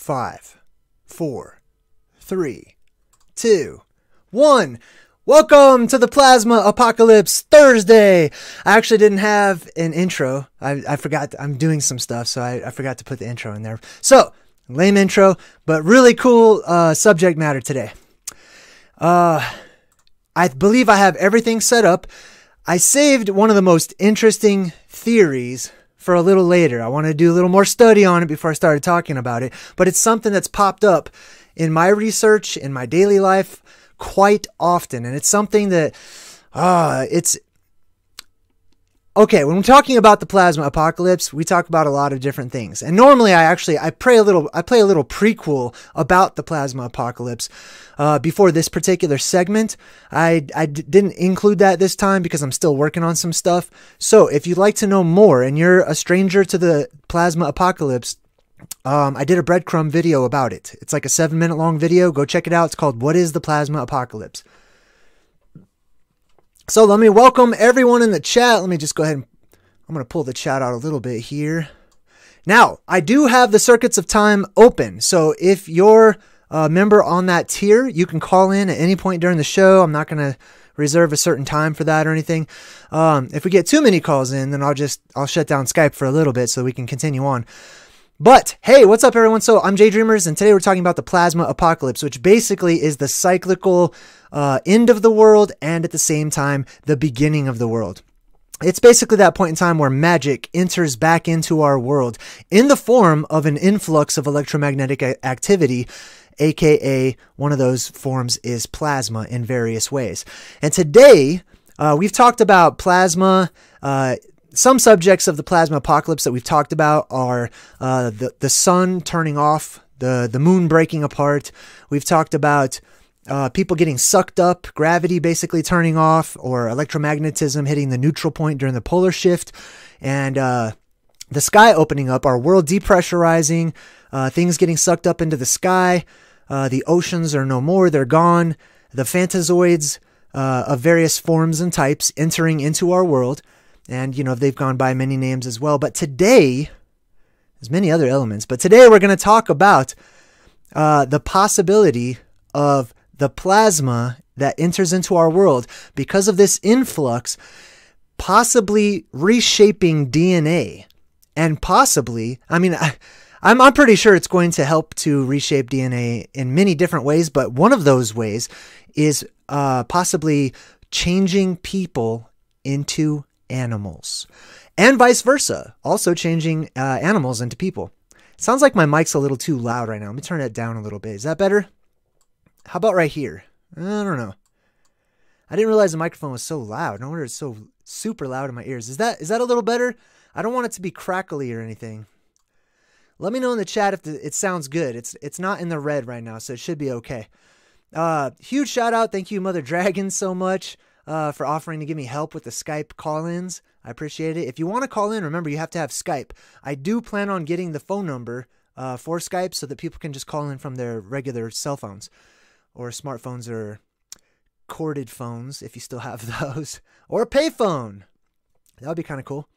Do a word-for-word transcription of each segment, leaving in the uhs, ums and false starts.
Five, four, three, two, one. Welcome to the Plasma Apocalypse Thursday. I actually didn't have an intro. I, I forgot. I'm doing some stuff, so I, I forgot to put the intro in there. So, lame intro, but really cool uh, subject matter today. Uh, I believe I have everything set up. I saved one of the most interesting theories for a little later. I want to do a little more study on it before I started talking about it, but it's something that's popped up in my research, in my daily life, quite often, and it's something that uh it's okay when we're talking about the plasma apocalypse. We talk about a lot of different things, and normally I actually I pray a little I play a little prequel about the plasma apocalypse uh, before this particular segment. I, I d didn't include that this time because I'm still working on some stuff. So if you'd like to know more and you're a stranger to the plasma apocalypse, Um, I did a breadcrumb video about it. It's like a seven minute long video. Go check it out. It's called What is the Plasma Apocalypse? So let me welcome everyone in the chat. Let me just go ahead and I'm going to pull the chat out a little bit here. Now, I do have the Circuits of Time open. So if you're a member on that tier, you can call in at any point during the show. I'm not going to reserve a certain time for that or anything. Um, if we get too many calls in, then I'll just, I'll shut down Skype for a little bit so we can continue on. But, hey, what's up, everyone? So, I'm Jay Dreamers, and today we're talking about the Plasma Apocalypse, which basically is the cyclical uh, end of the world and, at the same time, the beginning of the world. It's basically that point in time where magic enters back into our world in the form of an influx of electromagnetic activity, a k a one of those forms is plasma in various ways. And today, uh, we've talked about plasma. Uh, Some subjects of the plasma apocalypse that we've talked about are uh, the, the sun turning off, the, the moon breaking apart. We've talked about uh, people getting sucked up, gravity basically turning off, or electromagnetism hitting the neutral point during the polar shift, and uh, the sky opening up, our world depressurizing, uh, things getting sucked up into the sky, uh, the oceans are no more, they're gone, the phantazoids uh, of various forms and types entering into our world. And, you know, they've gone by many names as well. But today, there's many other elements. But today we're going to talk about uh, the possibility of the plasma that enters into our world because of this influx, possibly reshaping D N A. And possibly, I mean, I, I'm, I'm pretty sure it's going to help to reshape D N A in many different ways. But one of those ways is uh, possibly changing people into animals, and vice versa, also changing uh, animals into people. It sounds like my mic's a little too loud right now. Let me turn it down a little bit. Is that better? How about right here? I don't know. I didn't realize the microphone was so loud. No wonder it's so super loud in my ears. Is that is that a little better? I don't want it to be crackly or anything. Let me know in the chat if the, it sounds good. It's it's not in the red right now, so it should be okay. Uh, huge shout out. Thank you, Mother Dragon, so much. Uh, for offering to give me help with the Skype call-ins. I appreciate it. If you want to call in, remember you have to have Skype. I do plan on getting the phone number uh, for Skype so that people can just call in from their regular cell phones or smartphones or corded phones if you still have those, or a payphone. That would be kind of cool.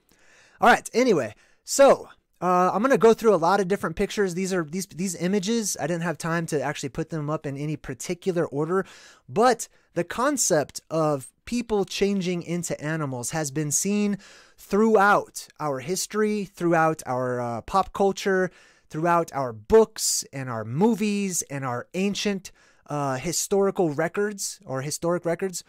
All right. Anyway, so uh, I'm going to go through a lot of different pictures. These are these these images. I didn't have time to actually put them up in any particular order, but the concept of people changing into animals has been seen throughout our history, throughout our uh, pop culture, throughout our books and our movies and our ancient uh, historical records or historic records.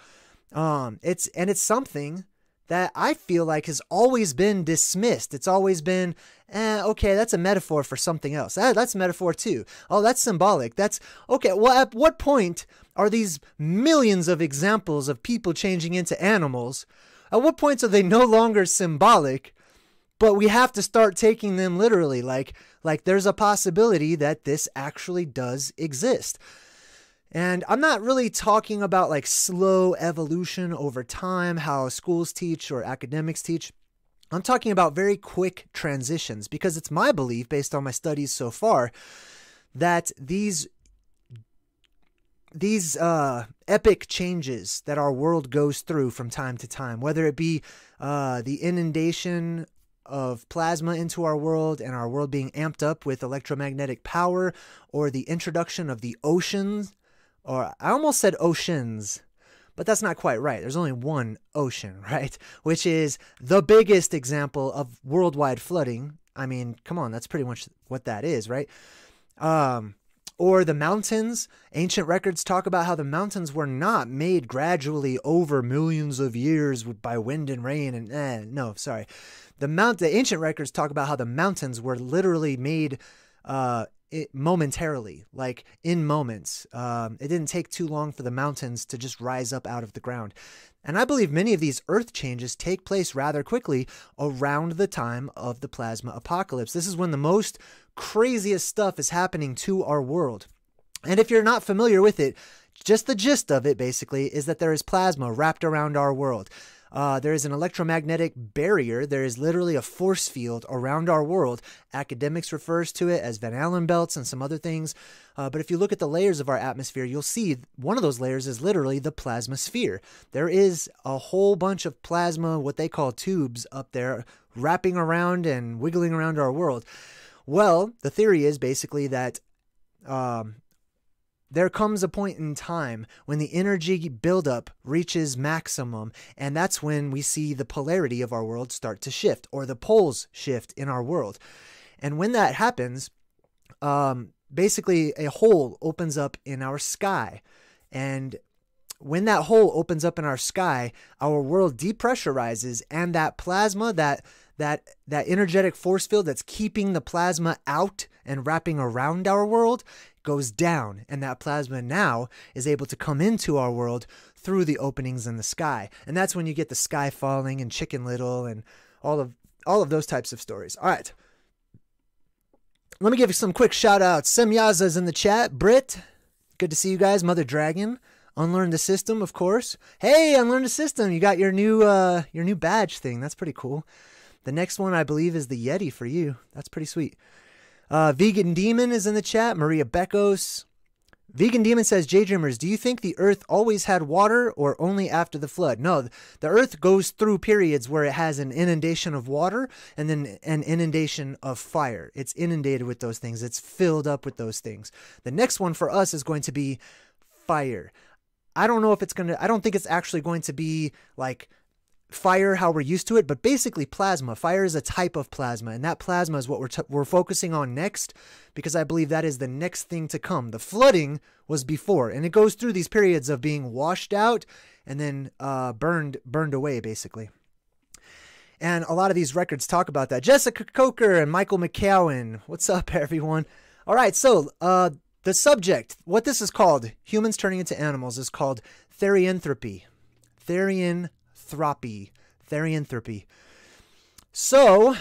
Um, it's and it's something that I feel like has always been dismissed. It's always been, eh, okay, that's a metaphor for something else. Ah, that's a metaphor too. Oh, that's symbolic. That's, okay, well, at what point are these millions of examples of people changing into animals, at what point are they no longer symbolic, but we have to start taking them literally? Like, like there's a possibility that this actually does exist. And I'm not really talking about like slow evolution over time, how schools teach or academics teach. I'm talking about very quick transitions, because it's my belief, based on my studies so far, that these these uh, epic changes that our world goes through from time to time, whether it be uh, the inundation of plasma into our world and our world being amped up with electromagnetic power, or the introduction of the oceans, or I almost said oceans, but that's not quite right. There's only one ocean, right? Which is the biggest example of worldwide flooding. I mean, come on, that's pretty much what that is, right? Um, or the mountains. Ancient records talk about how the mountains were not made gradually over millions of years by wind and rain and eh, no, sorry. The mount, the ancient records talk about how the mountains were literally made uh, it momentarily, like in moments. Um, it didn't take too long for the mountains to just rise up out of the ground. And I believe many of these earth changes take place rather quickly around the time of the plasma apocalypse. This is when the most craziest stuff is happening to our world. And if you're not familiar with it, just the gist of it basically is that there is plasma wrapped around our world. Uh, there is an electromagnetic barrier. There is literally a force field around our world. Academics refers to it as Van Allen belts and some other things. Uh, but if you look at the layers of our atmosphere, you'll see one of those layers is literally the plasma sphere. There is a whole bunch of plasma, what they call tubes, up there wrapping around and wiggling around our world. Well, the theory is basically that um, there comes a point in time when the energy buildup reaches maximum, and that's when we see the polarity of our world start to shift, or the poles shift in our world. And when that happens, um, basically a hole opens up in our sky. And when that hole opens up in our sky, our world depressurizes, and that plasma, that that that energetic force field that's keeping the plasma out and wrapping around our world goes down, and that plasma now is able to come into our world through the openings in the sky. And that's when you get the sky falling and Chicken Little and all of all of those types of stories. All right, let me give you some quick shout outs. Semyaza's in the chat. Brit, good to see you guys. Mother Dragon, Unlearn the System, of course. Hey, Unlearn the System, you got your new uh your new badge thing. That's pretty cool. The next one, I believe, is the Yeti for you. That's pretty sweet. Uh, Vegan Demon is in the chat. Maria Becos. Vegan Demon says, Jay Dreamers, do you think the earth always had water or only after the flood? No, the earth goes through periods where it has an inundation of water and then an inundation of fire. It's inundated with those things. It's filled up with those things. The next one for us is going to be fire. I don't know if it's going to, I don't think it's actually going to be like fire how we're used to it, but basically plasma. Fire is a type of plasma, and that plasma is what we're, t we're focusing on next, because I believe that is the next thing to come. The flooding was before, and it goes through these periods of being washed out and then uh, burned, burned away, basically. And a lot of these records talk about that. Jessica Coker and Michael McCowan. What's up, everyone? All right, so uh, the subject, what this is called, humans turning into animals, is called therianthropy. Therianthropy. Therianthropy, therianthropy. So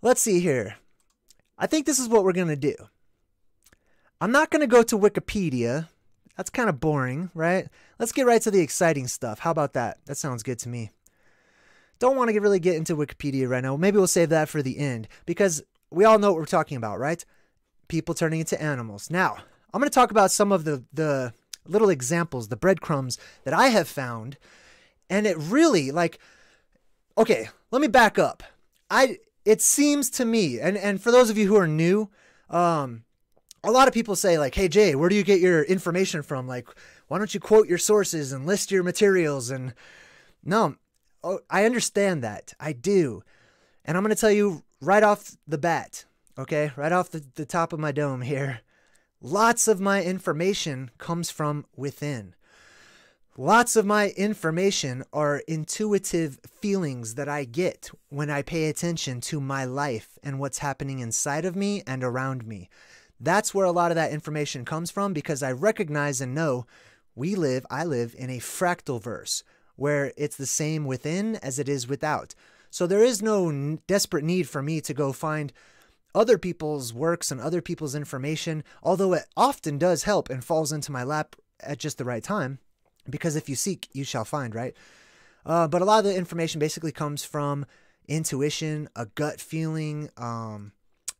let's see here. I think this is what we're going to do. I'm not going to go to Wikipedia. That's kind of boring, right? Let's get right to the exciting stuff. How about that? That sounds good to me. Don't want to really get into Wikipedia right now. Maybe we'll save that for the end, because we all know what we're talking about, right? People turning into animals. Now, I'm going to talk about some of the, the, little examples, the breadcrumbs that I have found. And it really, like, okay, let me back up. I, it seems to me, and, and for those of you who are new, um, a lot of people say like, hey Jay, where do you get your information from? Like, why don't you quote your sources and list your materials? And no, oh, I understand that. I do. And I'm going to tell you right off the bat. Okay. Right off the, the top of my dome here. Lots of my information comes from within. Lots of my information are intuitive feelings that I get when I pay attention to my life and what's happening inside of me and around me. That's where a lot of that information comes from, because I recognize and know we live, I live in a fractal verse where it's the same within as it is without. So there is no desperate need for me to go find other people's works and other people's information, although it often does help and falls into my lap at just the right time, because if you seek, you shall find, right? Uh, but a lot of the information basically comes from intuition, a gut feeling, um,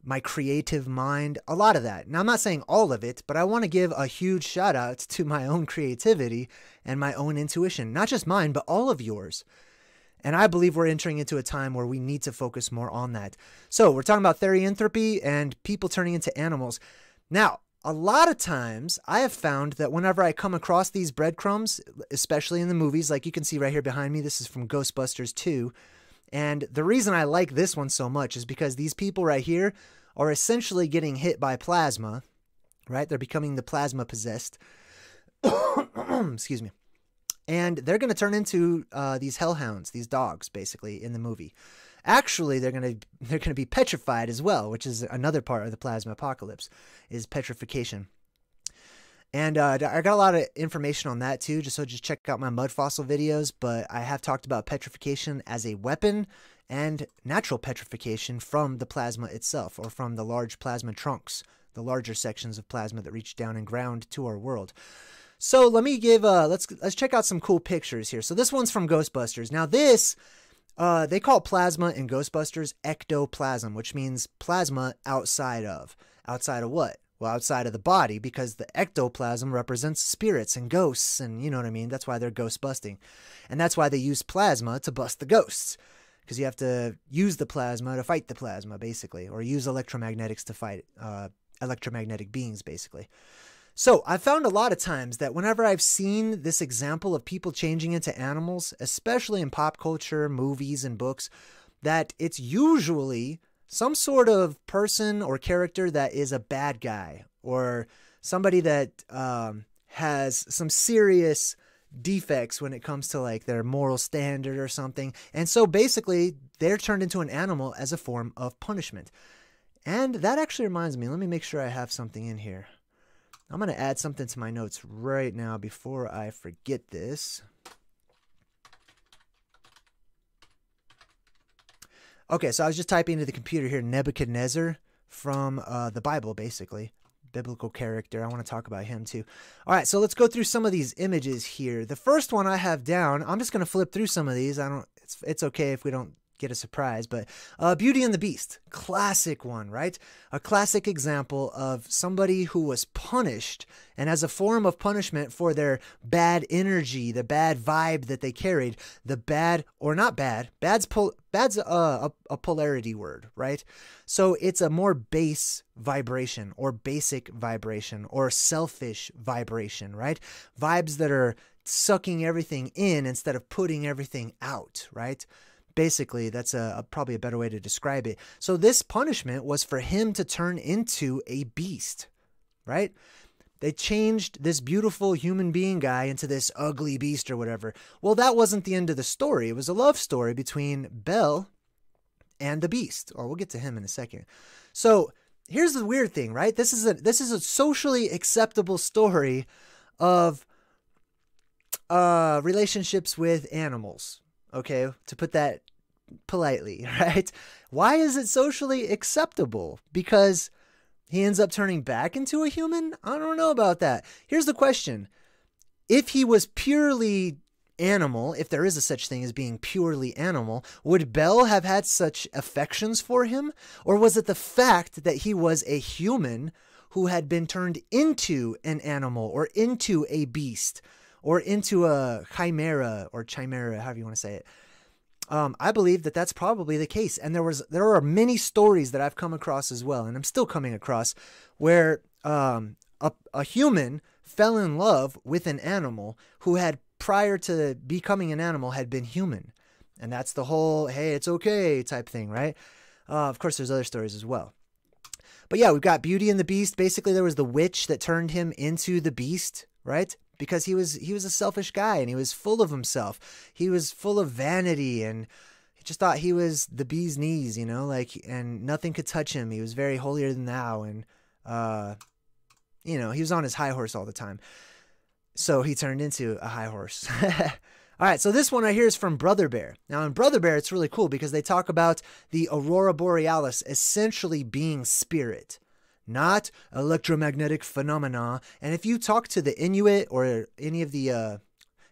my creative mind, a lot of that. Now, I'm not saying all of it, but I want to give a huge shout out to my own creativity and my own intuition, not just mine, but all of yours. And I believe we're entering into a time where we need to focus more on that. So we're talking about therianthropy and people turning into animals. Now, a lot of times I have found that whenever I come across these breadcrumbs, especially in the movies, like you can see right here behind me, this is from Ghostbusters two. And the reason I like this one so much is because these people right here are essentially getting hit by plasma, right? They're becoming the plasma possessed. Excuse me. And they're going to turn into uh, these hellhounds, these dogs, basically, in the movie. Actually, they're going to they're going to be petrified as well, which is another part of the plasma apocalypse, is petrification. And uh, I got a lot of information on that, too, just so just check out my mud fossil videos. But I have talked about petrification as a weapon and natural petrification from the plasma itself, or from the large plasma trunks, the larger sections of plasma that reach down and ground to our world. So let me give, uh, let's, let's check out some cool pictures here. So this one's from Ghostbusters. Now this, uh, they call plasma in Ghostbusters ectoplasm, which means plasma outside of. Outside of what? Well, outside of the body, because the ectoplasm represents spirits and ghosts, and you know what I mean? That's why they're ghost busting. And that's why they use plasma to bust the ghosts, because you have to use the plasma to fight the plasma, basically, or use electromagnetics to fight uh, electromagnetic beings, basically. So I found a lot of times that whenever I've seen this example of people changing into animals, especially in pop culture, movies, and books, that it's usually some sort of person or character that is a bad guy, or somebody that um, has some serious defects when it comes to like their moral standard or something. And so basically they're turned into an animal as a form of punishment. And that actually reminds me, let me make sure I have something in here. I'm going to add something to my notes right now before I forget this. Okay, so I was just typing into the computer here, Nebuchadnezzar from uh, the Bible, basically. Biblical character. I want to talk about him too. All right, so let's go through some of these images here. The first one I have down, I'm just going to flip through some of these. I don't. It's, it's okay if we don't get a surprise, but uh, Beauty and the Beast, classic one, right? A classic example of somebody who was punished, and as a form of punishment for their bad energy, the bad vibe that they carried, the bad, or not bad, bad's, pol bad's uh, a, a polarity word, right? So it's a more base vibration, or basic vibration, or selfish vibration, right? Vibes that are sucking everything in instead of putting everything out, right? Basically, that's a, a probably a better way to describe it. So this punishment was for him to turn into a beast, right? They changed this beautiful human being guy into this ugly beast or whatever. Well, that wasn't the end of the story. It was a love story between Belle and the beast. Or we'll get to him in a second. So here's the weird thing, right? This is a this is a socially acceptable story of uh, relationships with animals. Okay, to put that politely, right? Why is it socially acceptable? Because he ends up turning back into a human? I don't know about that. Here's the question. If he was purely animal, if there is a such thing as being purely animal, would Belle have had such affections for him? Or was it the fact that he was a human who had been turned into an animal or into a beast? Or into a chimera, or chimera, however you want to say it. Um, I believe that that's probably the case. And there was there are many stories that I've come across as well, and I'm still coming across, where um, a, a human fell in love with an animal who had, prior to becoming an animal, had been human. And that's the whole, hey, it's okay type thing, right? Uh, of course, there's other stories as well. But yeah, we've got Beauty and the Beast. Basically, there was the witch that turned him into the beast, right? Because he was he was a selfish guy, and he was full of himself. He was full of vanity, and he just thought he was the bee's knees, you know, like, and nothing could touch him. He was very holier than thou, and uh, you know, he was on his high horse all the time. So he turned into a high horse. All right, so this one right here is from Brother Bear. Now, in Brother Bear, it's really cool because they talk about the Aurora Borealis essentially being spirit, not electromagnetic phenomena. And if you talk to the Inuit or any of the, uh,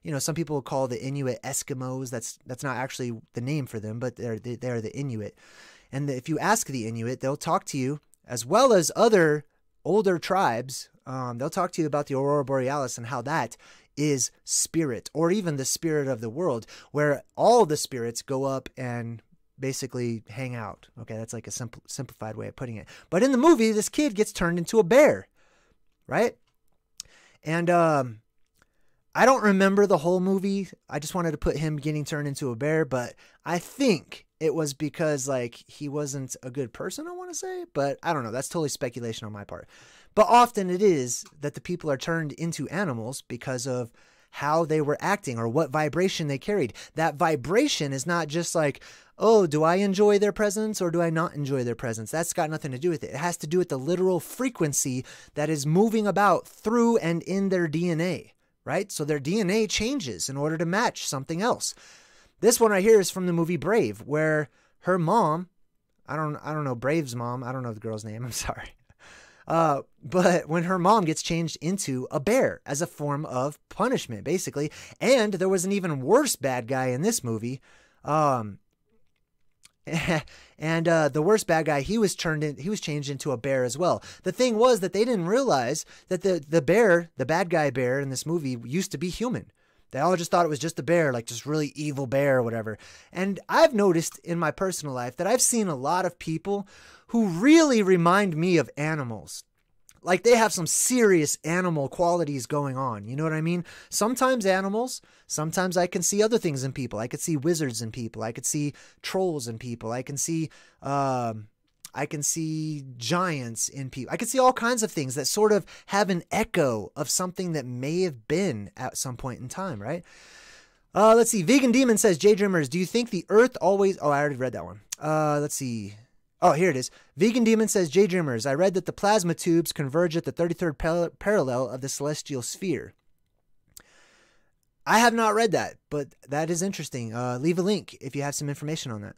you know, some people call the Inuit Eskimos. That's that's not actually the name for them, but they're they, they are the Inuit. And the, if you ask the Inuit, they'll talk to you, as well as other older tribes. Um, they'll talk to you about the Aurora Borealis and how that is spirit, or even the spirit of the world, where all the spirits go up and basically hang out. Okay, that's like a simple, simplified way of putting it. But in the movie, this kid gets turned into a bear, right? And um, I don't remember the whole movie. I just wanted to put him getting turned into a bear, but I think it was because, like, he wasn't a good person, I want to say, but I don't know. That's totally speculation on my part. But often it is that the people are turned into animals because of how they were acting or what vibration they carried. That vibration is not just like, oh, do I enjoy their presence or do I not enjoy their presence? That's got nothing to do with it. It has to do with the literal frequency that is moving about through and in their D N A, right? So their D N A changes in order to match something else. This one right here is from the movie Brave, where her mom, I don't, I don't know Brave's mom. I don't know the girl's name. I'm sorry. Uh, but when her mom gets changed into a bear as a form of punishment, basically. And there was an even worse bad guy in this movie. Um, and uh, the worst bad guy, he was turned in, he was changed into a bear as well. The thing was that they didn't realize that the the bear, the bad guy bear in this movie, used to be human. They all just thought it was just a bear, like just really evil bear or whatever. And I've noticed in my personal life that I've seen a lot of people who really remind me of animals. Like, they have some serious animal qualities going on. You know what I mean? Sometimes animals, sometimes I can see other things in people. I could see wizards in people. I could see trolls in people. I can see, um, I can see giants in people. I can see all kinds of things that sort of have an echo of something that may have been at some point in time, right? Uh, let's see. Vegan Demon says, Jay Dreamers, do you think the earth always... Oh, I already read that one. Uh, let's see. Oh, here it is. Vegan Demon says, Jay Dreamers, I read that the plasma tubes converge at the thirty-third par parallel of the celestial sphere. I have not read that, but that is interesting. Uh, leave a link if you have some information on that.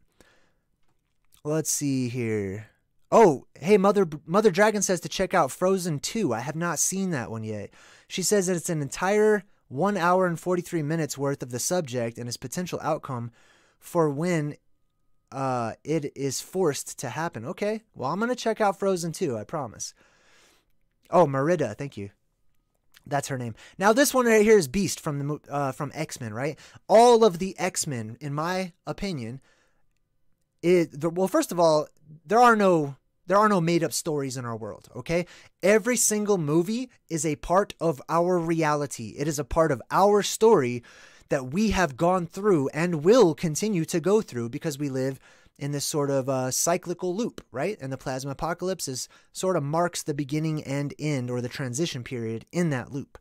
Let's see here. Oh, hey, Mother Mother Dragon says to check out Frozen two. I have not seen that one yet. She says that it's an entire one hour and forty-three minutes worth of the subject and its potential outcome for when uh it is forced to happen. Okay, well, I'm gonna check out Frozen two, I promise. Oh, Merida, thank you, that's her name. Now this one right here is Beast from the uh from X-Men, right? All of the X-Men, in my opinion, it the, well first of all, there are no there are no made-up stories in our world, okay? Every single movie is a part of our reality. It is a part of our story that we have gone through and will continue to go through, because we live in this sort of uh, cyclical loop, right? And the plasma apocalypse is sort of marks the beginning and end, or the transition period in that loop.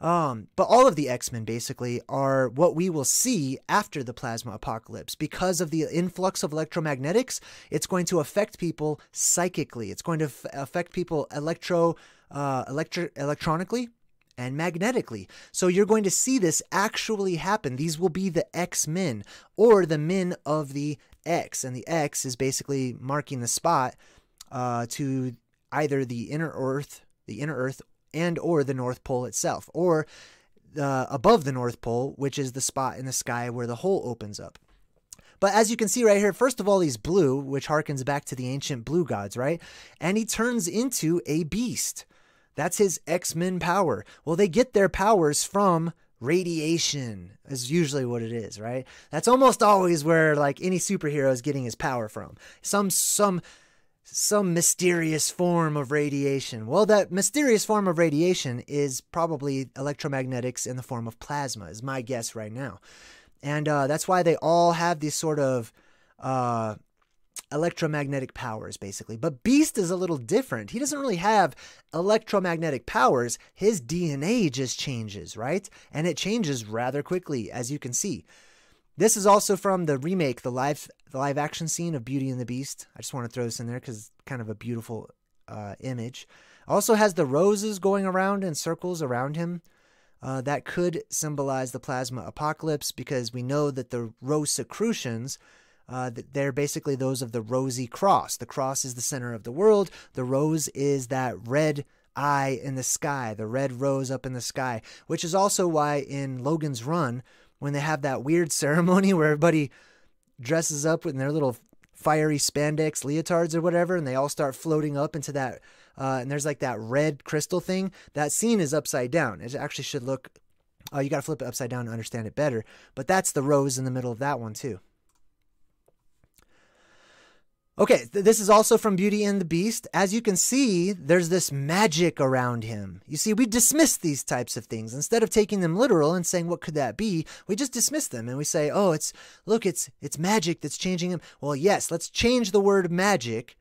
Um, but all of the X-Men basically are what we will see after the plasma apocalypse. Because of the influx of electromagnetics, it's going to affect people psychically. It's going to affect people electro, uh, electro electronically. And magnetically. So you're going to see this actually happen. These will be the X-Men, or the men of the X, and the X is basically marking the spot uh, to either the inner Earth, the inner Earth, and or the North Pole itself, or uh, above the North Pole, which is the spot in the sky where the hole opens up. But as you can see right here, first of all, he's blue, which harkens back to the ancient blue gods, right? And he turns into a beast. That's his X-Men power. Well, they get their powers from radiation, is usually what it is, right? That's almost always where, like, any superhero is getting his power from. Some, some, some mysterious form of radiation. Well, that mysterious form of radiation is probably electromagnetics in the form of plasma, is my guess right now. And uh, that's why they all have these sort of... Uh, electromagnetic powers, basically. But Beast is a little different. He doesn't really have electromagnetic powers. His D N A just changes, right? And it changes rather quickly, as you can see. This is also from the remake, the live the live action scene of Beauty and the Beast. I just want to throw this in there because it's kind of a beautiful uh, image. Also has the roses going around in circles around him. Uh, that could symbolize the plasma apocalypse, because we know that the Rosicrucians, Uh, they're basically those of the rosy cross. The cross is the center of the world. The rose is that red eye in the sky, the red rose up in the sky, which is also why in Logan's Run, when they have that weird ceremony where everybody dresses up in their little fiery spandex leotards or whatever, and they all start floating up into that, uh, and there's like that red crystal thing, that scene is upside down. It actually should look Uh, you got to flip it upside down to understand it better. But that's the rose in the middle of that one too. Okay, th this is also from Beauty and the Beast. As you can see, there's this magic around him. You see, we dismiss these types of things. Instead of taking them literal and saying, what could that be? We just dismiss them and we say, oh, it's, look, it's, it's magic that's changing him. Well, yes, let's change the word magic,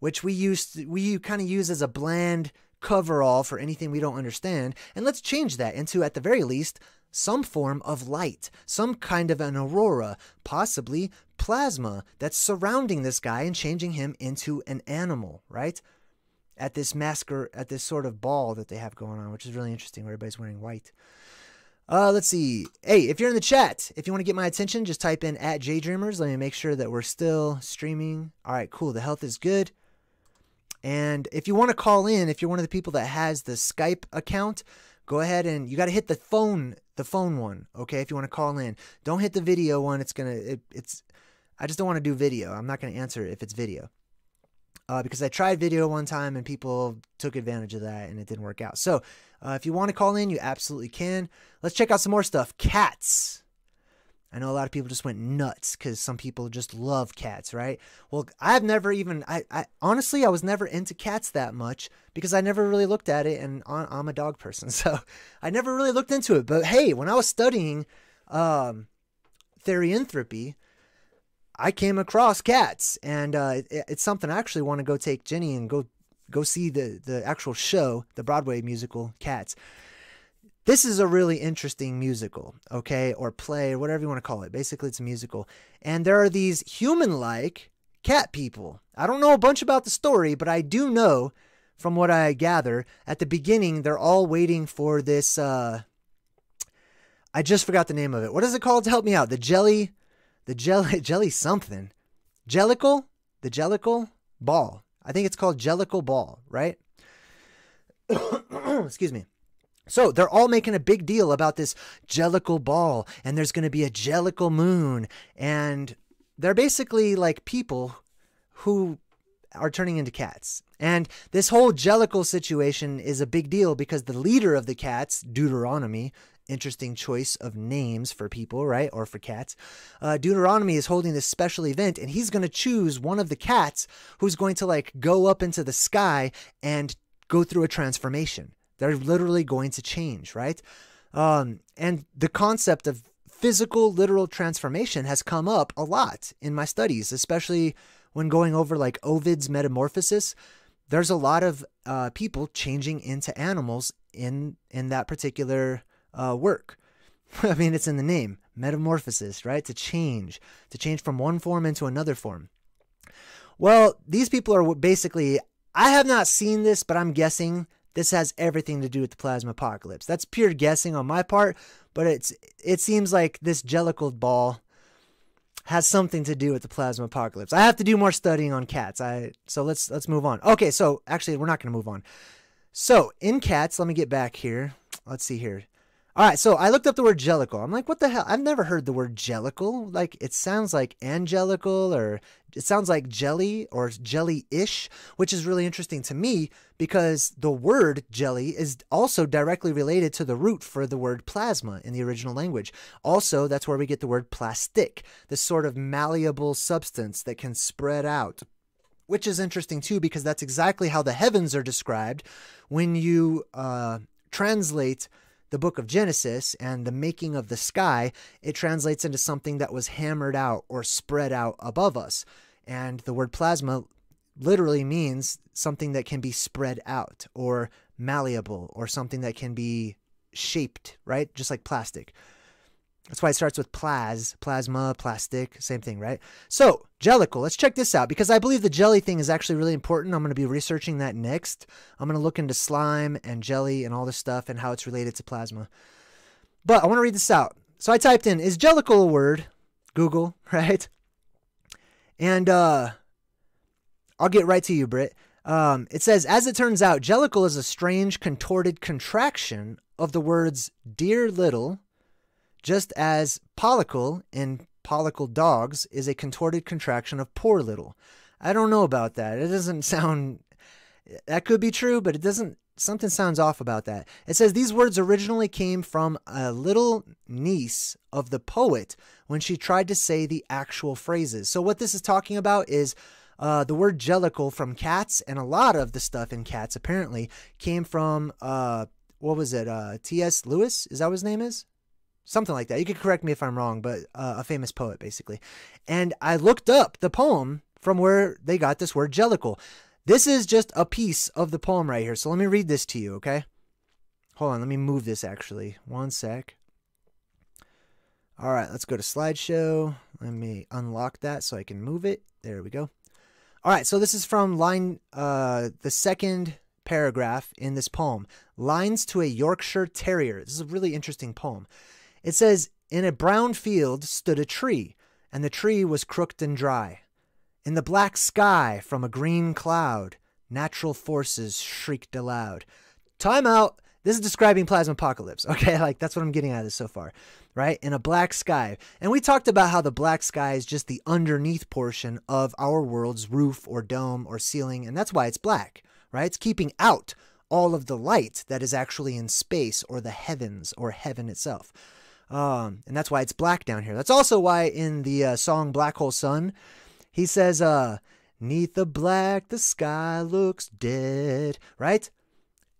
which we use, we kind of use as a bland coverall for anything we don't understand. And let's change that into, at the very least, some form of light, some kind of an aurora, possibly plasma that's surrounding this guy and changing him into an animal, right? At this masquer, at this sort of ball that they have going on, which is really interesting, where everybody's wearing white. Uh, let's see. Hey, if you're in the chat, if you want to get my attention, just type in at Jay Dreamers. Let me make sure that we're still streaming. All right, cool. The health is good. And if you want to call in, if you're one of the people that has the Skype account, go ahead and you got to hit the phone, the phone one. Okay. If you want to call in, don't hit the video one. It's going it, to, it's, I just don't want to do video. I'm not going to answer if it's video, uh, because I tried video one time and people took advantage of that and it didn't work out. So uh, if you want to call in, you absolutely can. Let's check out some more stuff. Cats. I know a lot of people just went nuts because some people just love cats, right? Well, I've never even, I, I honestly, I was never into cats that much because I never really looked at it, and I'm a dog person. So I never really looked into it. But hey, when I was studying um, therianthropy, I came across cats, and uh, it, it's something I actually want to go take Jenny and go, go see the, the actual show, the Broadway musical Cats. This is a really interesting musical, okay, or play, or whatever you want to call it. Basically, it's a musical. And there are these human-like cat people. I don't know a bunch about the story, but I do know, from what I gather, at the beginning, they're all waiting for this, uh, I just forgot the name of it. What is it called? Help me out. The jelly, the jelly, jelly something. Jellicle? The Jellicle Ball. I think it's called Jellicle Ball, right? Excuse me. So they're all making a big deal about this Jellicle Ball, and there's going to be a Jellicle Moon, and they're basically like people who are turning into cats. And this whole Jellicle situation is a big deal because the leader of the cats, Deuteronomy, interesting choice of names for people, right? Or for cats. Uh, Deuteronomy is holding this special event, and he's going to choose one of the cats who's going to like go up into the sky and go through a transformation. They're literally going to change, right? Um, and the concept of physical, literal transformation has come up a lot in my studies, especially when going over like Ovid's Metamorphosis. There's a lot of uh, people changing into animals in, in that particular uh, work. I mean, it's in the name, metamorphosis, right? To change, to change from one form into another form. Well, these people are basically, I have not seen this, but I'm guessing this has everything to do with the plasma apocalypse. That's pure guessing on my part, but it's it seems like this Jellicle Ball has something to do with the plasma apocalypse. I have to do more studying on cats. I so let's let's move on. Okay, so actually we're not going to move on. So in Cats, let me get back here. Let's see here. All right, so I looked up the word Jellicle. I'm like, what the hell? I've never heard the word Jellicle. Like, it sounds like angelical, or it sounds like jelly or jelly-ish, which is really interesting to me because the word jelly is also directly related to the root for the word plasma in the original language. Also, that's where we get the word plastic, this sort of malleable substance that can spread out, which is interesting too because that's exactly how the heavens are described when you uh, translate the Book of Genesis and the making of the sky. It translates into something that was hammered out or spread out above us. And the word plasma literally means something that can be spread out or malleable or something that can be shaped, right? Just like plastic. That's why it starts with plas, plasma, plastic, same thing, right? So Jellicle, let's check this out because I believe the jelly thing is actually really important. I'm going to be researching that next. I'm going to look into slime and jelly and all this stuff and how it's related to plasma. But I want to read this out. So I typed in, is Jellicle a word? Google, right? And uh, I'll get right to you, Britt. Um, it says, as it turns out, Jellicle is a strange contorted contraction of the words dear little, just as pollicle in pollicle dogs is a contorted contraction of poor little. I don't know about that. It doesn't sound, that could be true, but it doesn't, something sounds off about that. It says these words originally came from a little niece of the poet when she tried to say the actual phrases. So what this is talking about is uh, the word Jellicle from Cats, and a lot of the stuff in Cats apparently came from, uh, what was it, uh, T S Lewis? Is that what his name is? Something like that. You could correct me if I'm wrong, but uh, a famous poet, basically. And I looked up the poem from where they got this word Jellicle. This is just a piece of the poem right here. So let me read this to you, okay? Hold on, let me move this, actually. One sec. All right, let's go to slideshow. Let me unlock that so I can move it. There we go. All right, so this is from line, uh, the second paragraph in this poem. Lines to a Yorkshire Terrier. This is a really interesting poem. It says, in a brown field stood a tree, and the tree was crooked and dry. In the black sky from a green cloud, natural forces shrieked aloud. Time out. This is describing plasma apocalypse. Okay, like that's what I'm getting out of this so far, right? In a black sky. And we talked about how the black sky is just the underneath portion of our world's roof or dome or ceiling. And that's why it's black, right? It's keeping out all of the light that is actually in space or the heavens or heaven itself. Um, and that's why it's black down here. That's also why in the uh, song Black Hole Sun, he says, uh, neath the black, the sky looks dead, right?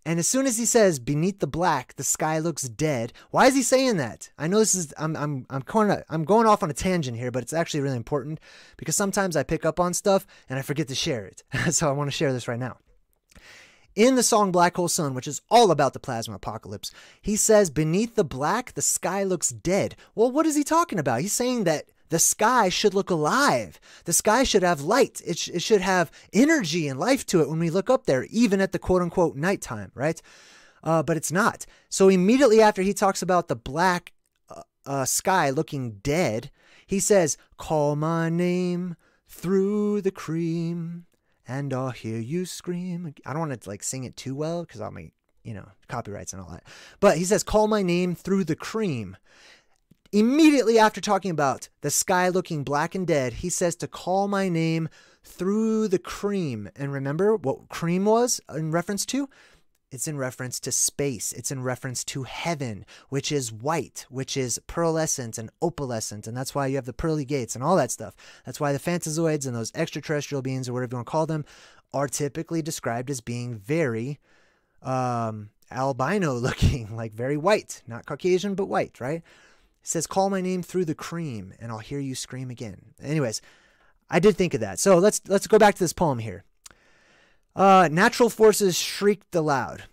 And as soon as he says, beneath the black, the sky looks dead, why is he saying that? I know this is, I'm, I'm, I'm, going, I'm going off on a tangent here, but it's actually really important because sometimes I pick up on stuff and I forget to share it. So I want to share this right now. In the song Black Hole Sun, which is all about the plasma apocalypse, he says, beneath the black, the sky looks dead. Well, what is he talking about? He's saying that the sky should look alive. The sky should have light. It, sh it should have energy and life to it when we look up there, even at the quote-unquote nighttime, right? Uh, but it's not. So immediately after he talks about the black uh, uh, sky looking dead, he says, call my name through the cream, and I'll hear you scream. I don't want to like sing it too well because I'll make, you know, copyrights and all that. But he says, call my name through the cream. Immediately after talking about the sky looking black and dead, he says to call my name through the cream. And remember what cream was in reference to? It's in reference to space. It's in reference to heaven, which is white, which is pearlescent and opalescent. And that's why you have the pearly gates and all that stuff. That's why the phantazoids and those extraterrestrial beings or whatever you want to call them are typically described as being very um, albino looking, like very white, not Caucasian, but white, right? It says, call my name through the cream and I'll hear you scream again. Anyways, I did think of that. So let's let's go back to this poem here. Uh, natural forces shrieked aloud,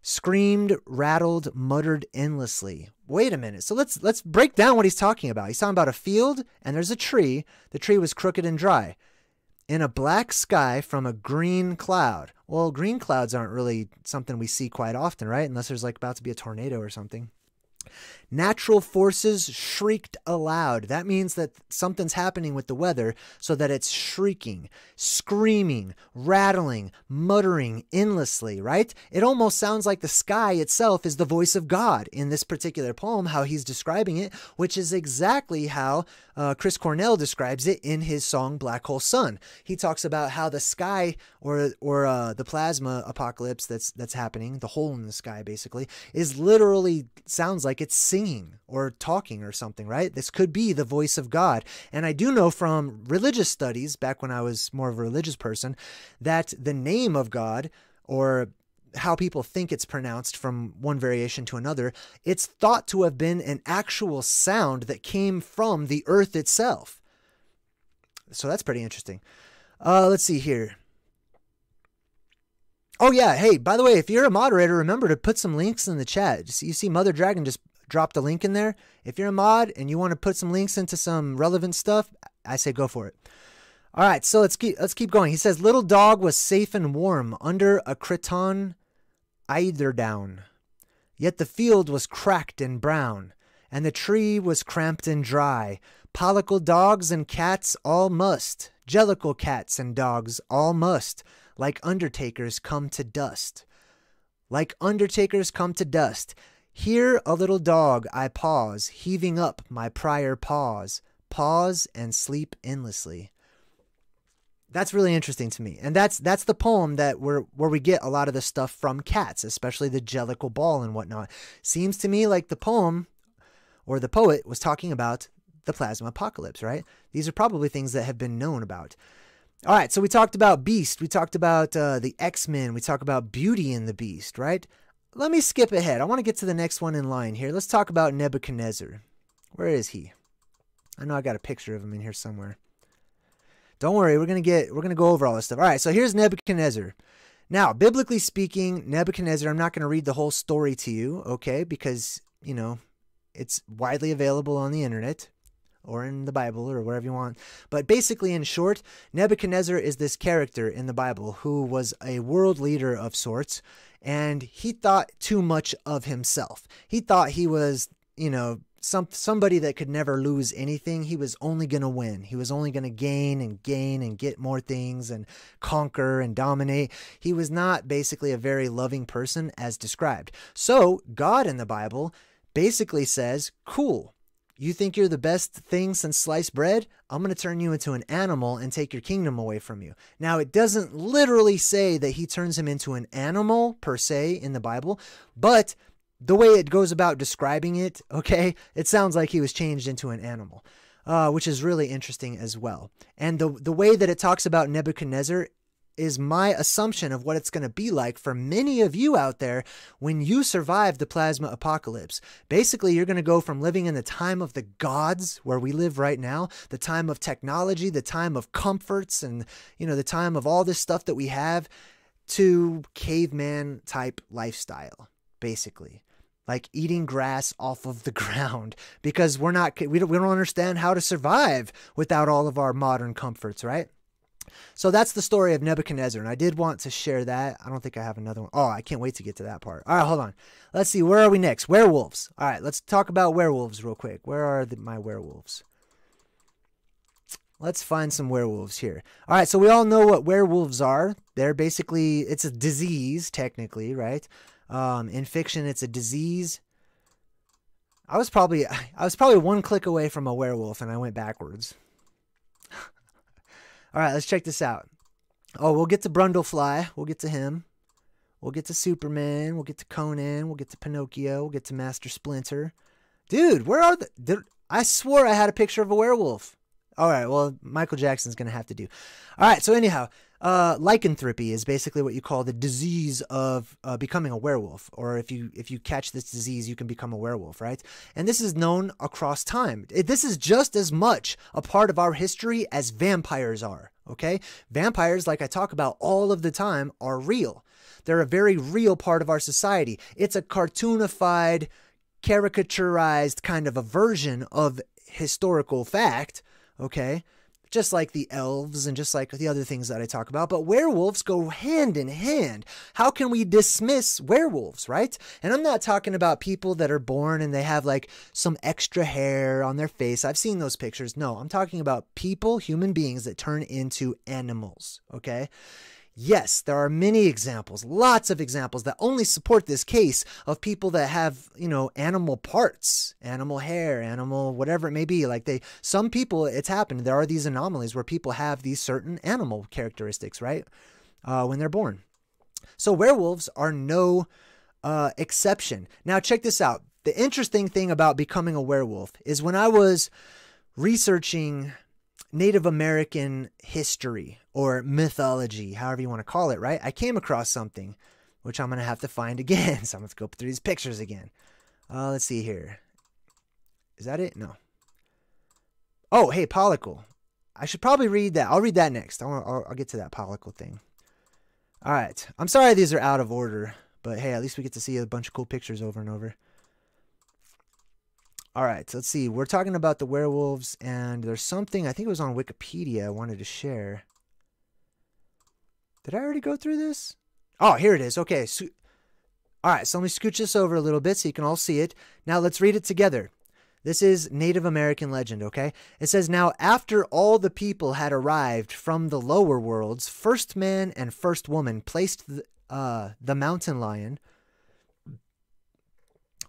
screamed, rattled, muttered endlessly. Wait a minute. So let's let's break down what he's talking about. He's talking about a field and there's a tree. The tree was crooked and dry. In a black sky from a green cloud. Well, green clouds aren't really something we see quite often, right? Unless there's like about to be a tornado or something. Natural forces shrieked aloud. That means that something's happening with the weather so that it's shrieking, screaming, rattling, muttering endlessly, right? It almost sounds like the sky itself is the voice of God in this particular poem, how he's describing it, which is exactly how uh, Chris Cornell describes it in his song Black Hole Sun. He talks about how the sky or or uh, the plasma apocalypse that's that's happening, the hole in the sky basically, is literally sounds like Like it's singing or talking or something, right? This could be the voice of God. And I do know from religious studies, back when I was more of a religious person, that the name of God, or how people think it's pronounced from one variation to another, it's thought to have been an actual sound that came from the earth itself. So that's pretty interesting. Uh, let's see here. Oh, yeah. Hey, by the way, if you're a moderator, remember to put some links in the chat. You see Mother Dragon just dropped a link in there. If you're a mod and you want to put some links into some relevant stuff, I say go for it. All right, so let's keep, let's keep going. He says, little dog was safe and warm under a cretonne eiderdown. Yet the field was cracked and brown, and the tree was cramped and dry. Pollicle dogs and cats all must. Jellicle cats and dogs all must. Like undertakers come to dust. Like undertakers come to dust. Here a little dog I pause, heaving up my prior paws. Pause and sleep endlessly. That's really interesting to me. And that's that's the poem that we're, where we get a lot of the stuff from Cats, especially the Jellicle Ball and whatnot. Seems to me like the poem or the poet was talking about the plasma apocalypse, right? These are probably things that have been known about. All right, so we talked about Beast. We talked about uh, the X-Men. We talked about Beauty and the Beast, right? Let me skip ahead. I want to get to the next one in line here. Let's talk about Nebuchadnezzar. Where is he? I know I got a picture of him in here somewhere. Don't worry, we're gonna get we're gonna go over all this stuff. All right, so here's Nebuchadnezzar. Now, biblically speaking, Nebuchadnezzar, I'm not gonna read the whole story to you, okay? Because, you know, it's widely available on the internet or in the Bible or wherever you want. But basically, in short, Nebuchadnezzar is this character in the Bible who was a world leader of sorts, and he thought too much of himself. He thought he was, you know, Some, somebody that could never lose anything. He was only going to win. He was only going to gain and gain and get more things and conquer and dominate. He was not basically a very loving person as described. So God in the Bible basically says, cool, you think you're the best thing since sliced bread? I'm going to turn you into an animal and take your kingdom away from you. Now, it doesn't literally say that he turns him into an animal per se in the Bible, but the way it goes about describing it, okay, it sounds like he was changed into an animal, uh, which is really interesting as well. And the, the way that it talks about Nebuchadnezzar is my assumption of what it's going to be like for many of you out there when you survive the plasma apocalypse. Basically, you're going to go from living in the time of the gods, where we live right now, the time of technology, the time of comforts, and, you know, the time of all this stuff that we have, to caveman-type lifestyle, basically. Like eating grass off of the ground, because we're not, we don't, we don't understand how to survive without all of our modern comforts, right? So that's the story of Nebuchadnezzar, and I did want to share that. I don't think I have another one. Oh, I can't wait to get to that part. All right, hold on. Let's see, where are we next? Werewolves. All right, let's talk about werewolves real quick. Where are the, my werewolves? Let's find some werewolves here. All right, so we all know what werewolves are. They're basically, it's a disease technically, right? Um, in fiction, it's a disease. I was probably, I was probably one click away from a werewolf and I went backwards. All right, let's check this out. Oh, we'll get to Brundlefly. We'll get to him. We'll get to Superman. We'll get to Conan. We'll get to Pinocchio. We'll get to Master Splinter. Dude, where are the, did, I swore I had a picture of a werewolf. All right, well, Michael Jackson's going to have to do. All right, so anyhow, uh, lycanthropy is basically what you call the disease of uh, becoming a werewolf, or if you if you catch this disease, you can become a werewolf, right? And this is known across time. This is just as much a part of our history as vampires are, okay? Vampires, like I talk about all of the time, are real. They're a very real part of our society. It's a cartoonified, caricaturized kind of a version of historical fact, okay, just like the elves and just like the other things that I talk about. But werewolves go hand in hand. How can we dismiss werewolves, right? And I'm not talking about people that are born and they have like some extra hair on their face. I've seen those pictures. No, I'm talking about people, human beings that turn into animals, okay? Yes, there are many examples, lots of examples that only support this case of people that have, you know, animal parts, animal hair, animal, whatever it may be. Like they, some people, it's happened. There are these anomalies where people have these certain animal characteristics, right? Uh, when they're born. So werewolves are no uh, exception. Now check this out. The interesting thing about becoming a werewolf is when I was researching Native American history or mythology, however you want to call it, right? I came across something, which I'm going to have to find again. So I'm going to go through these pictures again. Uh, let's see here. Is that it? No. Oh, hey, Pollicle. I should probably read that. I'll read that next. I'll, I'll, I'll get to that Pollicle thing. All right. I'm sorry these are out of order, but hey, at least we get to see a bunch of cool pictures over and over. All right, so let's see. We're talking about the werewolves, and there's something, I think it was on Wikipedia, I wanted to share. Did I already go through this? Oh, here it is. Okay. So, all right, so let me scooch this over a little bit so you can all see it. Now let's read it together. This is Native American legend, okay? It says, now after all the people had arrived from the lower worlds, first man and first woman placed the, uh, the mountain lion.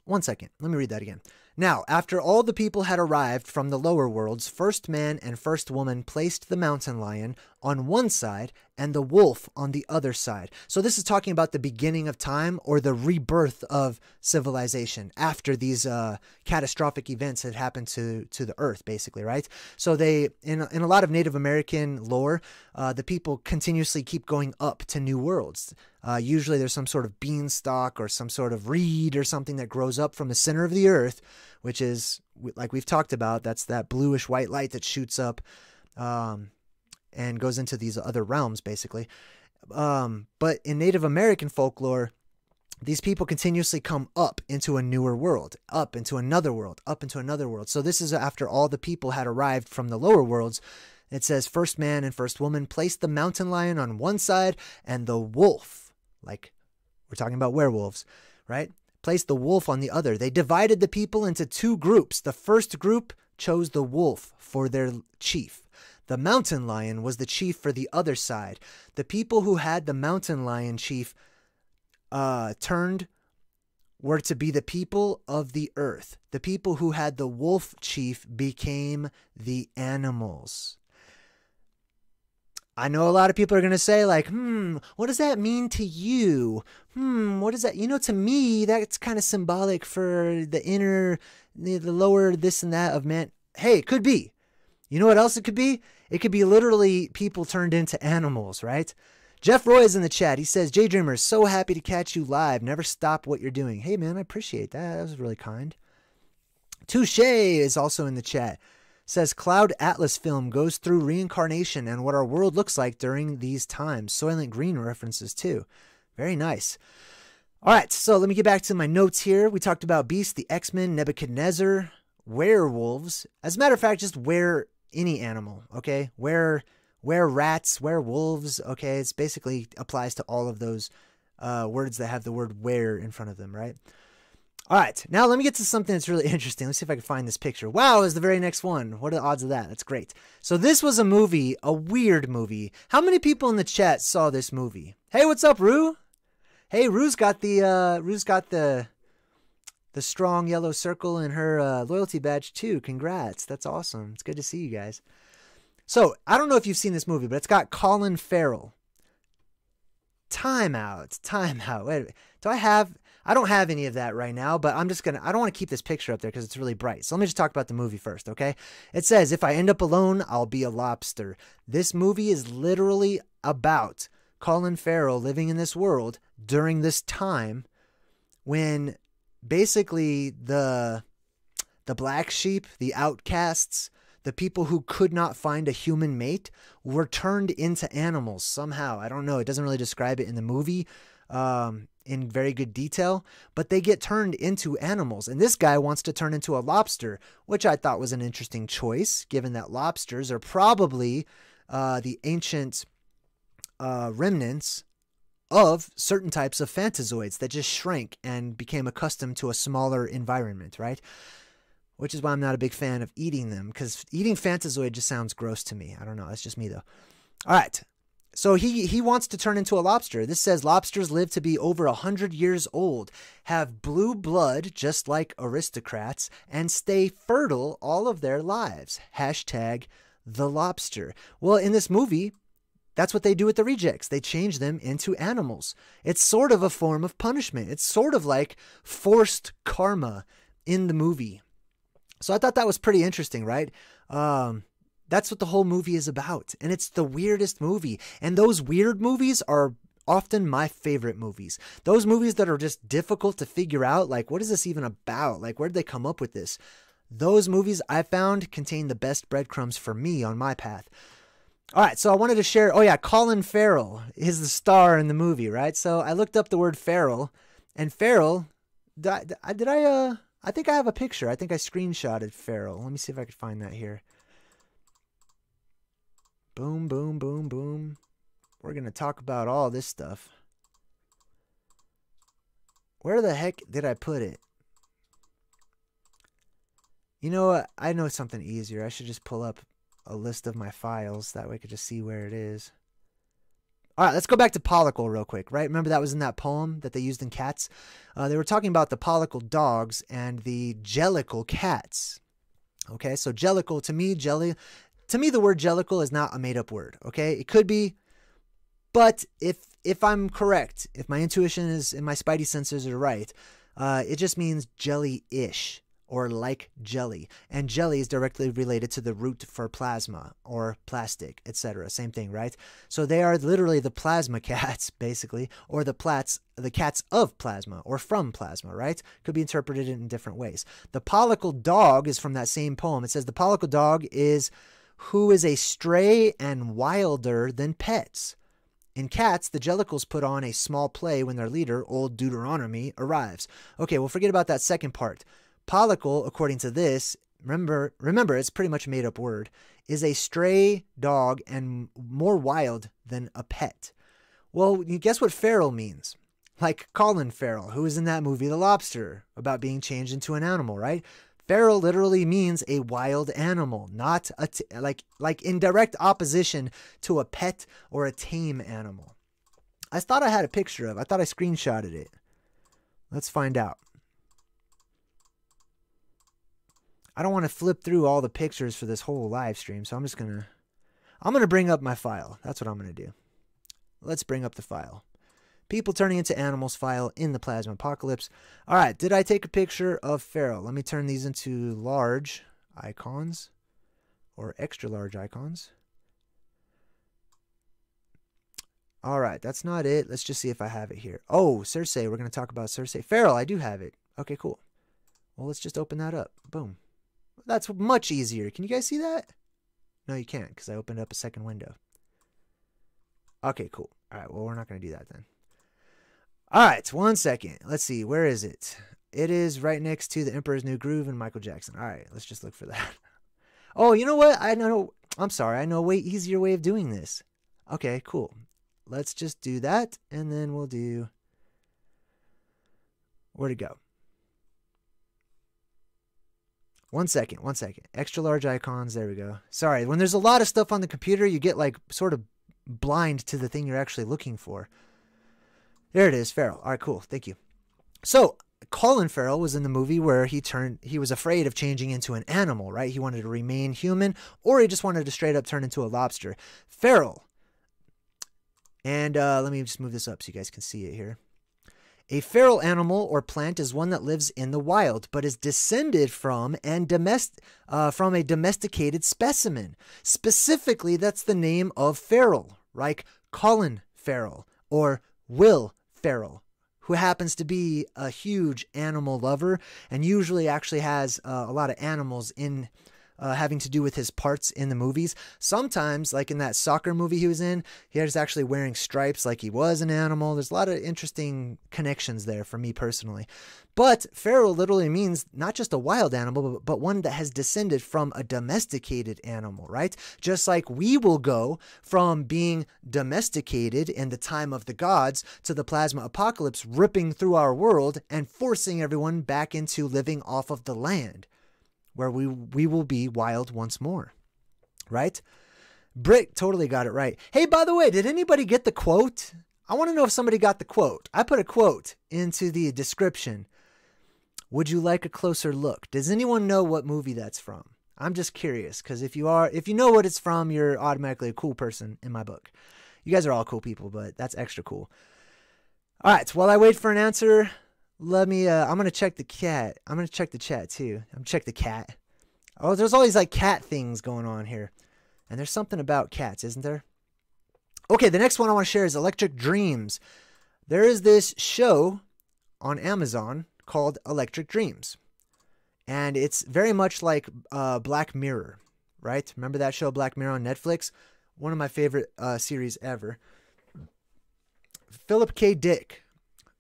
One second. Let me read that again. Now, after all the people had arrived from the lower worlds, first man and first woman placed the mountain lion on one side and the wolf on the other side. So this is talking about the beginning of time, or the rebirth of civilization after these uh, catastrophic events that happened to, to the earth, basically, right? So they, in, in a lot of Native American lore, uh, the people continuously keep going up to new worlds. Uh, usually there's some sort of beanstalk or some sort of reed or something that grows up from the center of the earth, which is, like we've talked about, that's that bluish white light that shoots up um, and goes into these other realms, basically. Um, but in Native American folklore, these people continuously come up into a newer world, up into another world, up into another world. So this is after all the people had arrived from the lower worlds. It says, first man and first woman placed the mountain lion on one side and the wolf, like we're talking about werewolves, right? Placed the wolf on the other. They divided the people into two groups. The first group chose the wolf for their chief. The mountain lion was the chief for the other side. The people who had the mountain lion chief uh, turned were to be the people of the earth. The people who had the wolf chief became the animals. I know a lot of people are going to say, like, hmm, what does that mean to you? Hmm, what is that? You know, to me, that's kind of symbolic for the inner, the lower this and that of man. Hey, it could be. You know what else it could be? It could be literally people turned into animals, right? Jeff Roy is in the chat. He says, Jay Dreamer, so happy to catch you live. Never stop what you're doing. Hey, man, I appreciate that. That was really kind. Touche is also in the chat. Says Cloud Atlas film goes through reincarnation and what our world looks like during these times. Soylent Green references too. Very nice. All right, so let me get back to my notes here. We talked about Beast, the X-Men, Nebuchadnezzar, werewolves. As a matter of fact, just were any animal, okay? Were, were rats, werewolves, okay? It's basically applies to all of those uh, words that have the word were in front of them, right? All right, now let me get to something that's really interesting. Let's see if I can find this picture. Wow, is the very next one. What are the odds of that? That's great. So this was a movie, a weird movie. How many people in the chat saw this movie? Hey, what's up, Rue? Hey, Rue's got the uh, Rue's got the the strong yellow circle in her uh, loyalty badge too. Congrats, that's awesome. It's good to see you guys. So I don't know if you've seen this movie, but it's got Colin Farrell. Time out, time out. Wait a minute. Do I have? I don't have any of that right now, but I'm just going to, I don't want to keep this picture up there because it's really bright. So let me just talk about the movie first, okay? It says, if I end up alone, I'll be a lobster. This movie is literally about Colin Farrell living in this world during this time when basically the, the black sheep, the outcasts, the people who could not find a human mate were turned into animals somehow. I don't know. It doesn't really describe it in the movie. Um, in very good detail, but they get turned into animals. And this guy wants to turn into a lobster, which I thought was an interesting choice, given that lobsters are probably uh, the ancient uh, remnants of certain types of phantazoids that just shrank and became accustomed to a smaller environment, right? Which is why I'm not a big fan of eating them, because eating phantazoid just sounds gross to me. I don't know. That's just me, though. All right. So he, he wants to turn into a lobster. This says lobsters live to be over one hundred years old, have blue blood just like aristocrats, and stay fertile all of their lives. Hashtag the lobster. Well, in this movie, that's what they do with the rejects. They change them into animals. It's sort of a form of punishment. It's sort of like forced karma in the movie. So I thought that was pretty interesting, right? Um... That's what the whole movie is about. And it's the weirdest movie. And those weird movies are often my favorite movies. Those movies that are just difficult to figure out, like, what is this even about? Like, where did they come up with this? Those movies I found contain the best breadcrumbs for me on my path. All right, so I wanted to share, oh yeah, Colin Farrell is the star in the movie, right? So I looked up the word Farrell, and Farrell, did I, did I uh, I think I have a picture. I think I screenshotted Farrell. Let me see if I could find that here. Boom, boom, boom, boom. We're going to talk about all this stuff. Where the heck did I put it? You know what? I know something easier. I should just pull up a list of my files. That way I could just see where it is. All right, let's go back to Pollicle real quick, right? Remember that was in that poem that they used in Cats? Uh, they were talking about the Pollicle dogs and the Jellicle cats. Okay, so Jellicle, to me, jelly... to me, the word Jellicle is not a made-up word, okay? It could be, but if if I'm correct, if my intuition is and my spidey senses are right, uh, it just means jelly-ish or like jelly. And jelly is directly related to the root for plasma or plastic, et cetera. Same thing, right? So they are literally the plasma cats, basically, or the plats, the cats of plasma or from plasma, right? Could be interpreted in different ways. The pollicle dog is from that same poem. It says the pollicle dog is who is a stray and wilder than pets. In Cats, the Jellicles put on a small play when their leader, old Deuteronomy, arrives. Okay, well, forget about that second part. Pollicle, according to this, remember, remember, it's pretty much a made-up word, is a stray dog and more wild than a pet. Well, you guess what feral means? Like Colin Farrell, who was in that movie The Lobster, about being changed into an animal, right? Feral literally means a wild animal, not a t like like in direct opposition to a pet or a tame animal. I thought I had a picture of. I thought I screenshotted it. Let's find out. I don't want to flip through all the pictures for this whole live stream, so I'm just gonna I'm gonna bring up my file. That's what I'm gonna do. Let's bring up the file. People turning into animals file in the plasma apocalypse. All right, did I take a picture of feral? Let me turn these into large icons or extra large icons. All right, that's not it. Let's just see if I have it here. Oh, Circe, we're going to talk about Circe. Feral, I do have it. Okay, cool. Well, let's just open that up. Boom. That's much easier. Can you guys see that? No, you can't because I opened up a second window. Okay, cool. All right, well, we're not going to do that then. All right, one second. Let's see. Where is it? It is right next to The Emperor's New Groove and Michael Jackson. All right, let's just look for that. Oh, you know what? I know. I'm sorry. I know a way easier way of doing this. Okay, cool. Let's just do that, and then we'll do... Where'd it go? One second, one second. Extra large icons. There we go. Sorry, when there's a lot of stuff on the computer, you get, like, sort of blind to the thing you're actually looking for. There it is, Farrell. All right, cool. Thank you. So Colin Farrell was in the movie where he turned, he was afraid of changing into an animal, right? He wanted to remain human, or he just wanted to straight up turn into a lobster. Farrell. And uh, let me just move this up so you guys can see it here. A feral animal or plant is one that lives in the wild, but is descended from and domest uh, from a domesticated specimen. Specifically, that's the name of feral, like Colin Farrell or Will Ferrell, who happens to be a huge animal lover and usually actually has uh, a lot of animals in uh, having to do with his parts in the movies. Sometimes, like in that soccer movie he was in, he was actually wearing stripes like he was an animal. There's a lot of interesting connections there for me personally. But feral literally means not just a wild animal, but, but one that has descended from a domesticated animal, right? Just like we will go from being domesticated in the time of the gods to the plasma apocalypse ripping through our world and forcing everyone back into living off of the land, where we, we will be wild once more, right? Brick totally got it right. Hey, by the way, did anybody get the quote? I want to know if somebody got the quote. I put a quote into the description. Would you like a closer look? Does anyone know what movie that's from? I'm just curious, because if you are, if you know what it's from, you're automatically a cool person in my book. You guys are all cool people, but that's extra cool. All right, while I wait for an answer, let me, uh, I'm going to check the cat. I'm going to check the chat, too. I'm going to check the cat. Oh, there's all these, like, cat things going on here. And there's something about cats, isn't there? Okay, the next one I want to share is Electric Dreams. There is this show on Amazon called Electric Dreams, and it's very much like uh, Black Mirror, right? Remember that show Black Mirror on Netflix? One of my favorite uh, series ever. Philip K. Dick,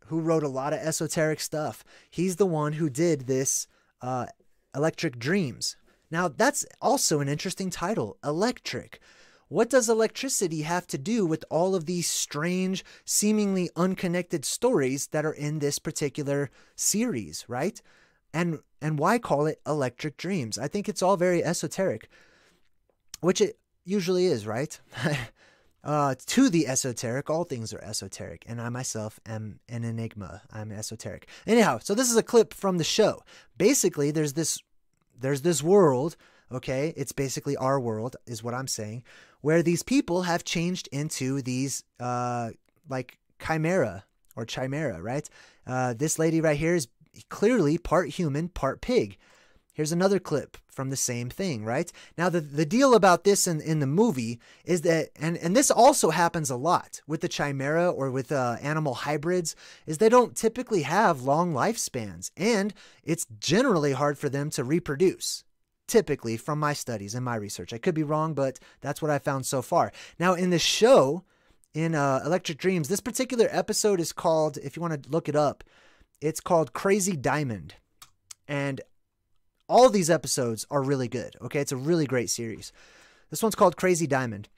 who wrote a lot of esoteric stuff, he's the one who did this uh, Electric Dreams. Now, that's also an interesting title, Electric. What does electricity have to do with all of these strange, seemingly unconnected stories that are in this particular series, right? And and why call it Electric Dreams? I think it's all very esoteric, which it usually is, right? uh, to the esoteric, all things are esoteric, and I myself am an enigma. I'm esoteric. Anyhow, so this is a clip from the show. Basically, there's this, there's this world okay? It's basically our world is what I'm saying, where these people have changed into these uh, like chimera or chimera, right? Uh, this lady right here is clearly part human, part pig. Here's another clip from the same thing, right? Now, the, the deal about this in, in the movie is that, and, and this also happens a lot with the chimera or with uh, animal hybrids, is they don't typically have long lifespans. And it's generally hard for them to reproduce, typically, from my studies and my research. I could be wrong, but that's what I found so far. Now, in the show, in uh, Electric Dreams, this particular episode is called, if you want to look it up, it's called Crazy Diamond. And all these episodes are really good, okay? It's a really great series. This one's called Crazy Diamond.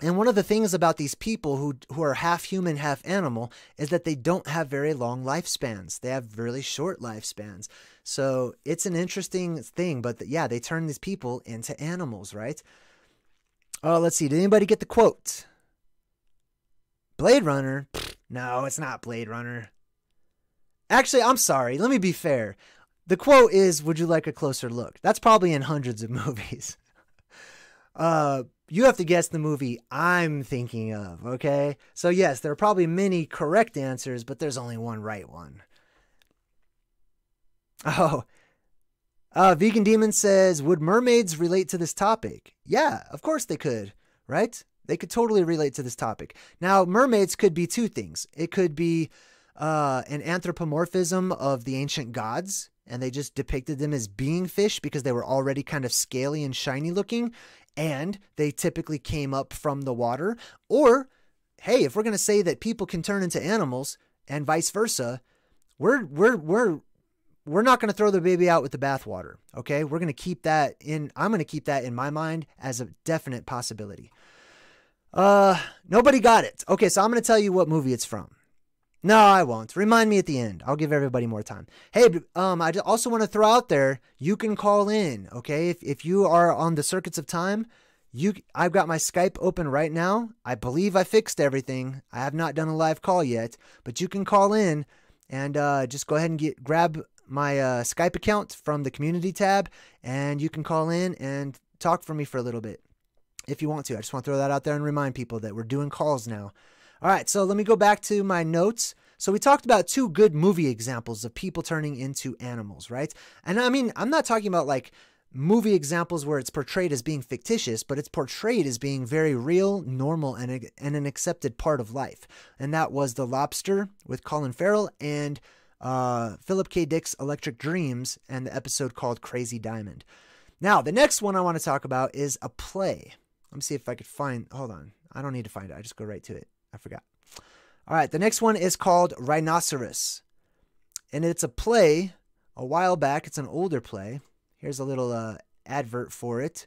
And one of the things about these people who, who are half human, half animal, is that they don't have very long lifespans. They have really short lifespans. So it's an interesting thing, but the, yeah, they turn these people into animals, right? Oh, let's see. Did anybody get the quote? Blade Runner? No, it's not Blade Runner. Actually, I'm sorry. Let me be fair. The quote is, would you like a closer look? That's probably in hundreds of movies. Uh, you have to guess the movie I'm thinking of, okay? So yes, there are probably many correct answers, but there's only one right one. Oh, uh, Vegan Demon says, would mermaids relate to this topic? Yeah, of course they could, right? They could totally relate to this topic. Now, mermaids could be two things. It could be uh, an anthropomorphism of the ancient gods, and they just depicted them as being fish because they were already kind of scaly and shiny looking, and they typically came up from the water. Or, hey, if we're going to say that people can turn into animals and vice versa, we're, we're, we're, we're not going to throw the baby out with the bathwater, okay? We're going to keep that in, I'm going to keep that in my mind as a definite possibility. Uh, nobody got it. Okay, so I'm going to tell you what movie it's from. No, I won't. Remind me at the end. I'll give everybody more time. Hey, um, I also want to throw out there, you can call in, okay? If, if you are on the circuits of time, you, I've got my Skype open right now. I believe I fixed everything. I have not done a live call yet, but you can call in and uh, just go ahead and get, grab my uh, Skype account from the community tab, and you can call in and talk for me for a little bit if you want to. I just want to throw that out there and remind people that we're doing calls now. All right, so let me go back to my notes. So we talked about two good movie examples of people turning into animals, right? And I mean, I'm not talking about like movie examples where it's portrayed as being fictitious, but it's portrayed as being very real, normal, and, and an accepted part of life. And that was The Lobster with Colin Farrell and uh, Philip K. Dick's Electric Dreams and the episode called Crazy Diamond. Now, the next one I want to talk about is a play. Let me see if I could find, hold on. I don't need to find it. I just go right to it. I forgot. All right, the next one is called Rhinoceros. And it's a play a while back. It's an older play. Here's a little uh, advert for it.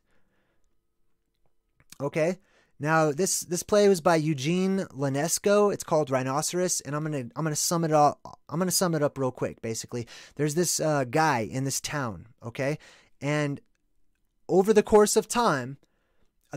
Okay. Now, this this play was by Eugene Ionesco. It's called Rhinoceros, and I'm going to I'm going to sum it all I'm going to sum it up real quick basically. There's this uh, guy in this town, okay? And over the course of time,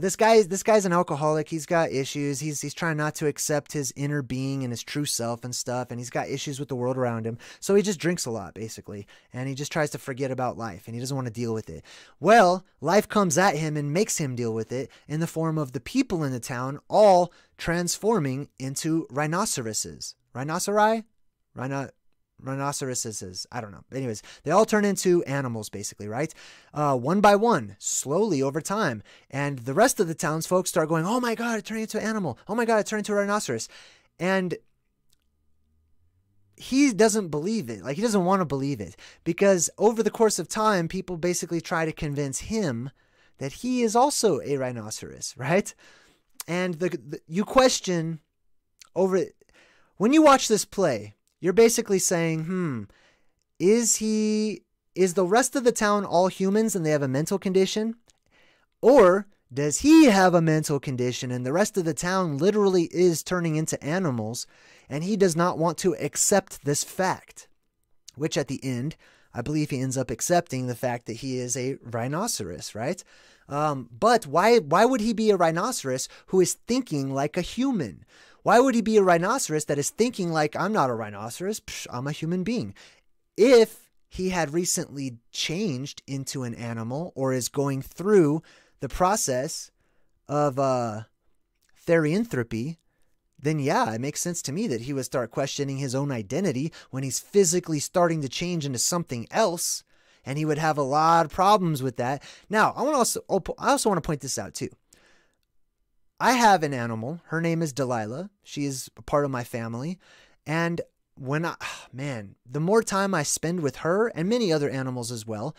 This guy, this guy's an alcoholic. He's got issues. He's, he's trying not to accept his inner being and his true self and stuff. And he's got issues with the world around him. So he just drinks a lot, basically. And he just tries to forget about life. And he doesn't want to deal with it. Well, life comes at him and makes him deal with it in the form of the people in the town all transforming into rhinoceroses. Rhinoceri? Rhino... Rhinoceroses, I don't know. Anyways, they all turn into animals basically, right? Uh, one by one, slowly over time. And the rest of the townsfolk start going, oh my God, it turned into an animal. Oh my God, it turned into a rhinoceros. And he doesn't believe it. Like he doesn't want to believe it because over the course of time, people basically try to convince him that he is also a rhinoceros, right? And the, the you question over, when you watch this play, you're basically saying, hmm, is he, is the rest of the town all humans and they have a mental condition? Or does he have a mental condition and the rest of the town literally is turning into animals and he does not want to accept this fact? Which at the end, I believe he ends up accepting the fact that he is a rhinoceros, right? Um, but why, why would he be a rhinoceros who is thinking like a human? Why would he be a rhinoceros that is thinking like, I'm not a rhinoceros, psh, I'm a human being? If he had recently changed into an animal or is going through the process of uh, therianthropy, then yeah, it makes sense to me that he would start questioning his own identity when he's physically starting to change into something else, and he would have a lot of problems with that. Now, I want to also I also want to point this out too. I have an animal. Her name is Delilah. She is a part of my family, and when I, man, the more time I spend with her and many other animals as well,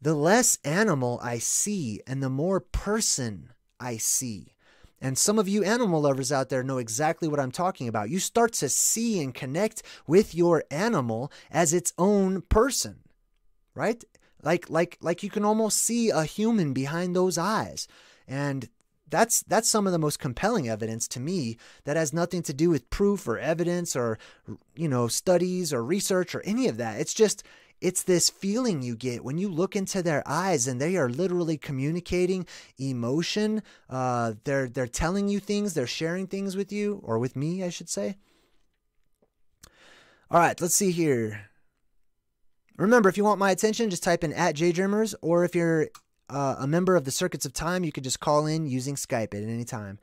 the less animal I see and the more person I see. And some of you animal lovers out there know exactly what I'm talking about. You start to see and connect with your animal as its own person, right? Like, like, like you can almost see a human behind those eyes. And That's, that's some of the most compelling evidence to me that has nothing to do with proof or evidence or, you know, studies or research or any of that. It's just, it's this feeling you get when you look into their eyes and they are literally communicating emotion. Uh, they're, they're telling you things, they're sharing things with you, or with me, I should say. All right, let's see here. Remember, if you want my attention, just type in at Jay Dreamers, or if you're Uh, a member of the Circuits of Time, you could just call in using Skype at any time.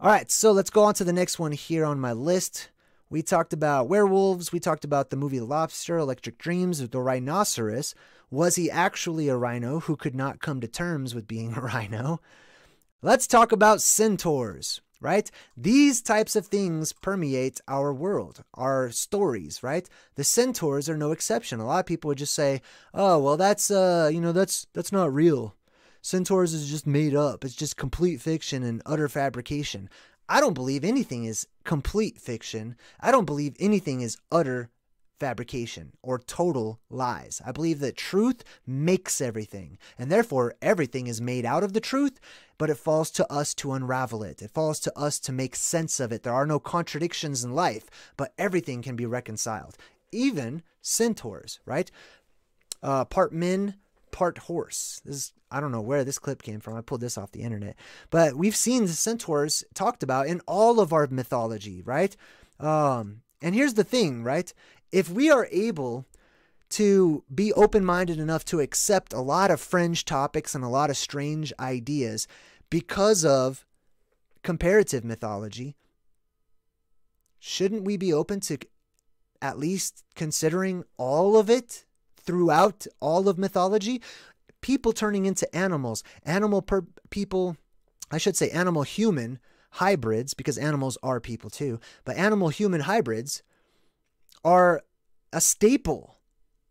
All right, so let's go on to the next one here on my list. We talked about werewolves. We talked about the movie The Lobster, Electric Dreams, the rhinoceros. Was he actually a rhino who could not come to terms with being a rhino? Let's talk about centaurs, right? These types of things permeate our world, our stories, right? The centaurs are no exception. A lot of people would just say, oh, well, that's, uh, you know, that's, that's not real. Centaurs is just made up. It's just complete fiction and utter fabrication. I don't believe anything is complete fiction. I don't believe anything is utter fabrication or total lies. I believe that truth makes everything, and therefore everything is made out of the truth, but it falls to us to unravel it. It falls to us to make sense of it. There are no contradictions in life, but everything can be reconciled. Even centaurs, right? Uh, part men, part horse. This is, I don't know where this clip came from. I pulled this off the internet, but we've seen the centaurs talked about in all of our mythology, right? Um, and here's the thing, right? If we are able to be open-minded enough to accept a lot of fringe topics and a lot of strange ideas because of comparative mythology, shouldn't we be open to at least considering all of it throughout all of mythology? People turning into animals, animal per people, I should say animal-human hybrids, because animals are people too, but animal-human hybrids are a staple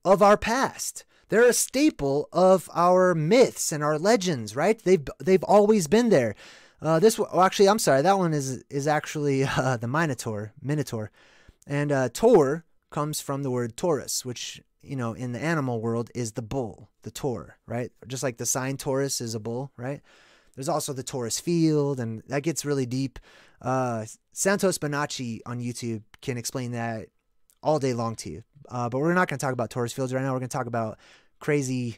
of our past. They're a staple of our myths and our legends, right? They've they've always been there. Uh, this one, oh, actually, I'm sorry, that one is is actually uh, the Minotaur, Minotaur, and uh, Tor comes from the word Taurus, which, you know, in the animal world is the bull, the Tor, right? Just like the sign Taurus is a bull, right? There's also the Taurus field, and that gets really deep. Uh, Santos Bonacci on YouTube can explain that all day long to you. Uh, but we're not going to talk about Taurus fields right now. We're going to talk about crazy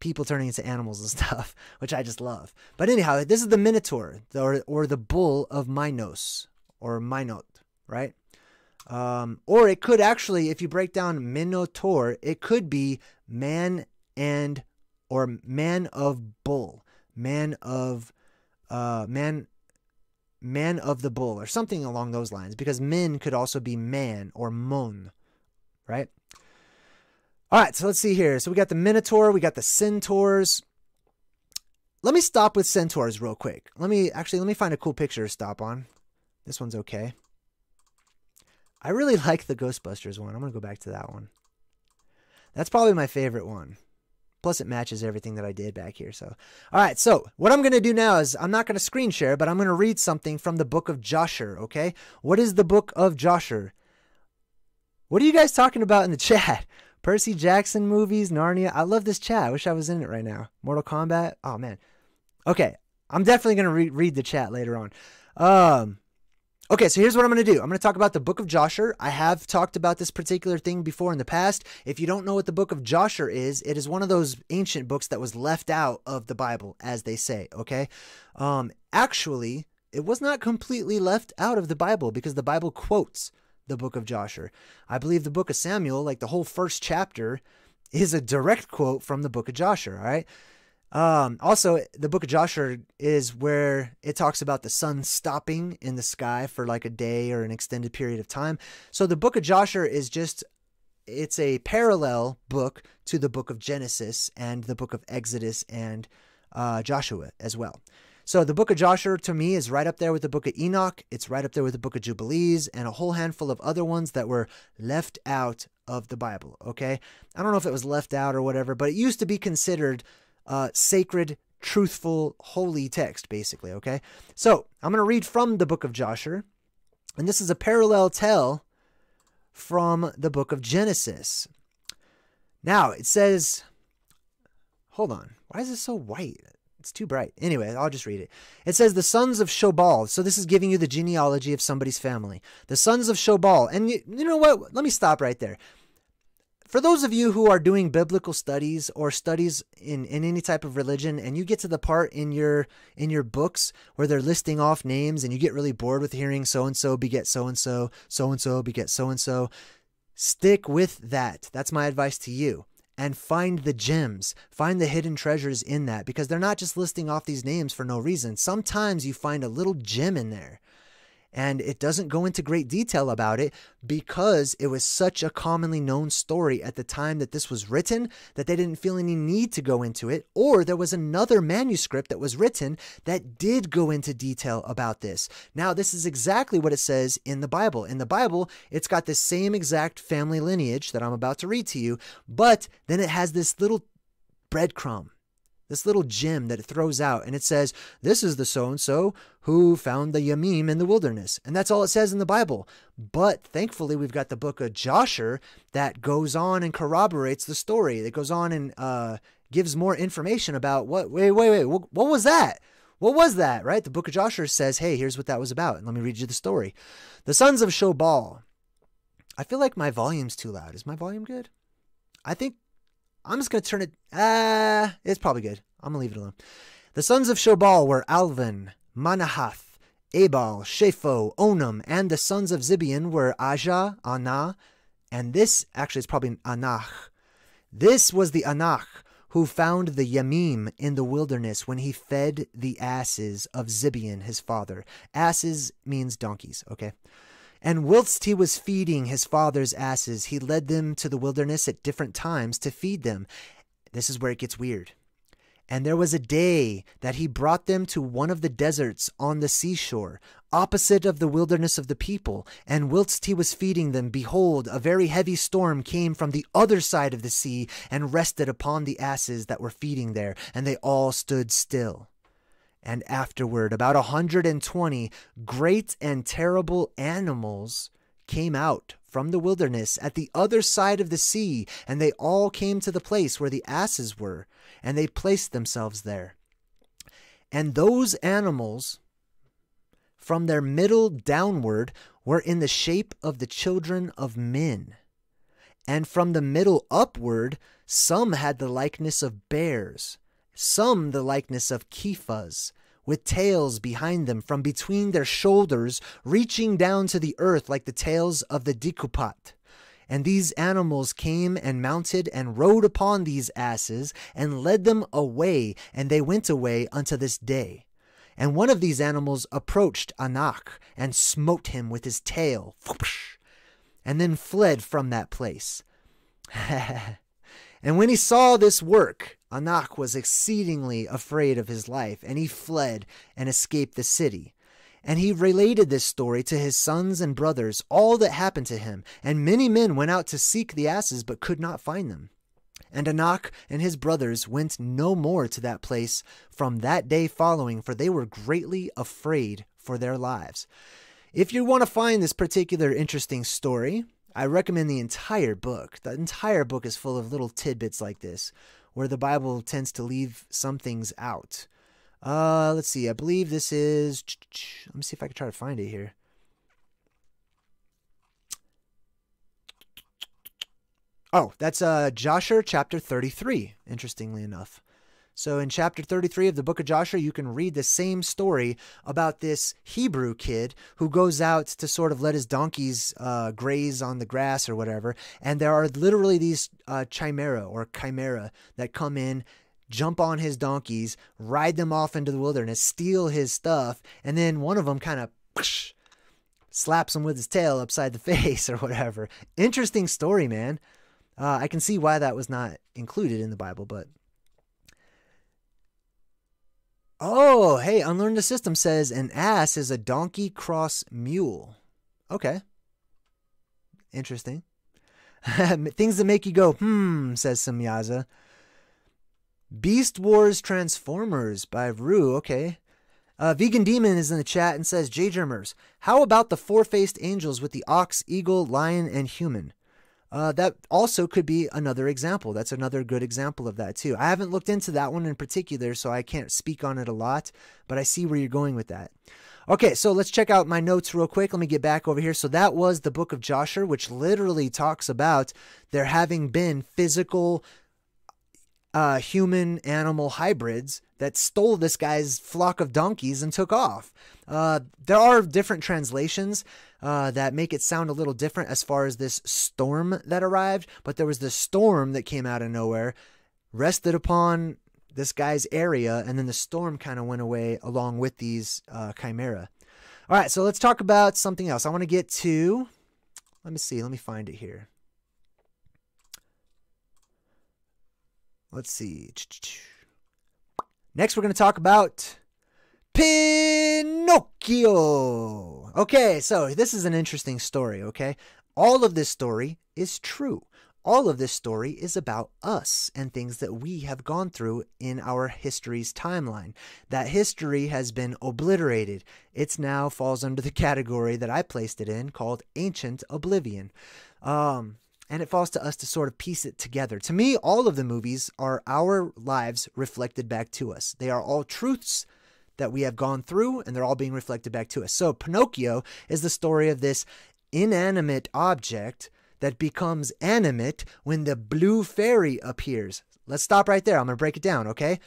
people turning into animals and stuff, which I just love. But anyhow, this is the Minotaur, or, or the bull of Minos, or Minot, right? Um, or it could actually, if you break down Minotaur, it could be man and, or man of bull, man of, uh, man man of the bull, or something along those lines, because men could also be man or mon, right? All right, so let's see here. So we got the Minotaur, we got the centaurs. Let me stop with centaurs real quick. Let me actually, let me find a cool picture to stop on. This one's okay. I really like the Ghostbusters one. I'm going to go back to that one. That's probably my favorite one. Plus, it matches everything that I did back here. So, all right. So what I'm going to do now is I'm not going to screen share, but I'm going to read something from the Book of Joshua. Okay. What is the Book of Joshua? What are you guys talking about in the chat? Percy Jackson movies, Narnia. I love this chat. I wish I was in it right now. Mortal Kombat. Oh man. Okay. I'm definitely going to re read the chat later on. Um, Okay, so here's what I'm going to do. I'm going to talk about the Book of Joshua. I have talked about this particular thing before in the past. If you don't know what the Book of Joshua is, it is one of those ancient books that was left out of the Bible, as they say, okay? Um, actually, it was not completely left out of the Bible because the Bible quotes the Book of Joshua. I believe the Book of Samuel, like the whole first chapter, is a direct quote from the Book of Joshua, all right? Um, also, the Book of Joshua is where it talks about the sun stopping in the sky for like a day or an extended period of time. So the Book of Joshua is just, it's a parallel book to the Book of Genesis and the Book of Exodus and uh, Joshua as well. So the Book of Joshua to me is right up there with the Book of Enoch. It's right up there with the Book of Jubilees and a whole handful of other ones that were left out of the Bible, okay? I don't know if it was left out or whatever, but it used to be considered uh, sacred, truthful, holy text, basically, okay? So I'm going to read from the Book of Joshua, and this is a parallel tell from the Book of Genesis. Now it says, hold on, why is this so white? It's too bright. Anyway, I'll just read it. It says, the sons of Shobal. So this is giving you the genealogy of somebody's family. The sons of Shobal. And you, you know what? Let me stop right there. For those of you who are doing biblical studies or studies in, in any type of religion, and you get to the part in your in your books where they're listing off names and you get really bored with hearing so-and-so beget so-and-so, so-and-so beget so-and-so, stick with that. That's my advice to you. And find the gems, find the hidden treasures in that, because they're not just listing off these names for no reason. Sometimes you find a little gem in there and it doesn't go into great detail about it because it was such a commonly known story at the time that this was written that they didn't feel any need to go into it. Or there was another manuscript that was written that did go into detail about this. Now, this is exactly what it says in the Bible. In the Bible, it's got the same exact family lineage that I'm about to read to you, but then it has this little breadcrumb, this little gem that it throws out, and it says, this is the so-and-so who found the Yemim in the wilderness. And that's all it says in the Bible. But thankfully, we've got the Book of Joshua that goes on and corroborates the story. It goes on and uh, gives more information about what, wait, wait, wait, what, what was that? What was that, right? The Book of Joshua says, hey, here's what that was about. And let me read you the story. The sons of Shobal. I feel like my volume's too loud. Is my volume good? I think I'm just going to turn it... Ah, uh, it's probably good. I'm going to leave it alone. The sons of Shobal were Alvin, Manahath, Ebal, Shepho, Onam, and the sons of Zibeon were Aja, Anah, and this actually is probably an Anach. This was the Anach who found the Yemim in the wilderness when he fed the asses of Zibeon, his father. Asses means donkeys, okay? And whilst he was feeding his father's asses, he led them to the wilderness at different times to feed them. This is where it gets weird. And there was a day that he brought them to one of the deserts on the seashore, opposite of the wilderness of the people. And whilst he was feeding them, behold, a very heavy storm came from the other side of the sea and rested upon the asses that were feeding there, and they all stood still. And afterward, about one hundred twenty great and terrible animals came out from the wilderness at the other side of the sea, and they all came to the place where the asses were, and they placed themselves there. And those animals, from their middle downward, were in the shape of the children of men. And from the middle upward, some had the likeness of bears, some the likeness of kephas, with tails behind them from between their shoulders, reaching down to the earth like the tails of the dikupat. And these animals came and mounted and rode upon these asses and led them away, and they went away unto this day. And one of these animals approached Anak and smote him with his tail, and then fled from that place. And when he saw this work, Anak was exceedingly afraid of his life, and he fled and escaped the city. And he related this story to his sons and brothers, all that happened to him. And many men went out to seek the asses, but could not find them. And Anak and his brothers went no more to that place from that day following, for they were greatly afraid for their lives. If you want to find this particular interesting story, I recommend the entire book. The entire book is full of little tidbits like this, where the Bible tends to leave some things out. Uh, let's see. I believe this is... Let me see if I can try to find it here. Oh, that's uh, Joshua chapter thirty-three, interestingly enough. So in chapter thirty-three of the Book of Joshua, you can read the same story about this Hebrew kid who goes out to sort of let his donkeys uh, graze on the grass or whatever. And there are literally these uh, chimera or chimera that come in, jump on his donkeys, ride them off into the wilderness, steal his stuff. And then one of them kind of whoosh, slaps him with his tail upside the face or whatever. Interesting story, man. Uh, I can see why that was not included in the Bible, but... Oh, hey, Unlearn the System says an ass is a donkey cross mule. Okay. Interesting. Things that make you go, hmm, says Samyaza. Beast Wars Transformers by Rue. Okay. Uh, Vegan Demon is in the chat and says, Jay Dreamers, how about the four-faced angels with the ox, eagle, lion, and human? Uh, that also could be another example. That's another good example of that too. I haven't looked into that one in particular, so I can't speak on it a lot, but I see where you're going with that. Okay, so let's check out my notes real quick. Let me get back over here. So that was the Book of Joshua, which literally talks about there having been physical uh, human-animal hybrids that stole this guy's flock of donkeys and took off. Uh, there are different translations uh, that make it sound a little different as far as this storm that arrived, but there was this storm that came out of nowhere, rested upon this guy's area, and then the storm kind of went away along with these uh, chimera. All right, so let's talk about something else. I want to get to, let me see, let me find it here. Let's see. Next, we're going to talk about Pinocchio. Okay, so this is an interesting story, okay? All of this story is true. All of this story is about us and things that we have gone through in our history's timeline. That history has been obliterated. It now falls under the category that I placed it in called Ancient Oblivion. Um... And it falls to us to sort of piece it together. To me, all of the movies are our lives reflected back to us. They are all truths that we have gone through, and they're all being reflected back to us. So Pinocchio is the story of this inanimate object that becomes animate when the blue fairy appears. Let's stop right there. I'm going to break it down, okay?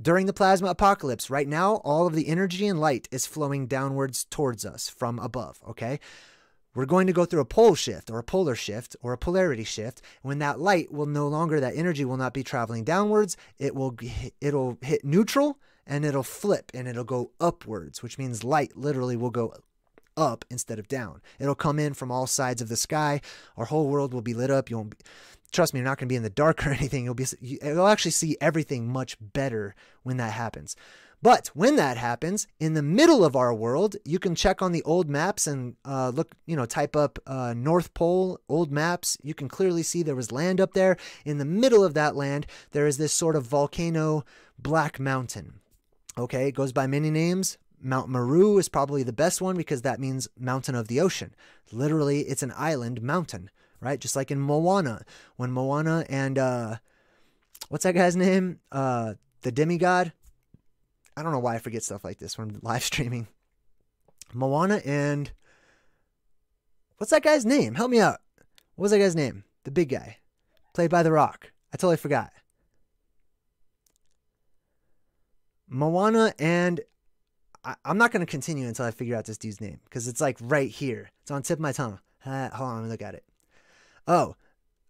During the plasma apocalypse, right now, all of the energy and light is flowing downwards towards us from above, okay? We're going to go through a pole shift or a polar shift or a polarity shift when that light will no longer, that energy will not be traveling downwards. It will, it'll hit neutral and it'll flip and it'll go upwards, which means light literally will go up instead of down. It'll come in from all sides of the sky. Our whole world will be lit up. You won't be, trust me, you're not going to be in the dark or anything. You'll be, you'll actually see everything much better when that happens. But when that happens, in the middle of our world, you can check on the old maps and uh, look, you know, type up uh, North Pole, old maps. You can clearly see there was land up there. In the middle of that land, there is this sort of volcano, Black Mountain. Okay, it goes by many names. Mount Meru is probably the best one because that means mountain of the ocean. Literally, it's an island mountain, right? Just like in Moana. When Moana and, uh, what's that guy's name? Uh, the demigod? I don't know why I forget stuff like this when I'm live streaming. Moana and... What's that guy's name? Help me out. What was that guy's name? The big guy. Played by The Rock. I totally forgot. Moana and... I, I'm not going to continue until I figure out this dude's name. Because it's like right here. It's on the tip of my tongue. Uh, hold on, let me look at it. Oh.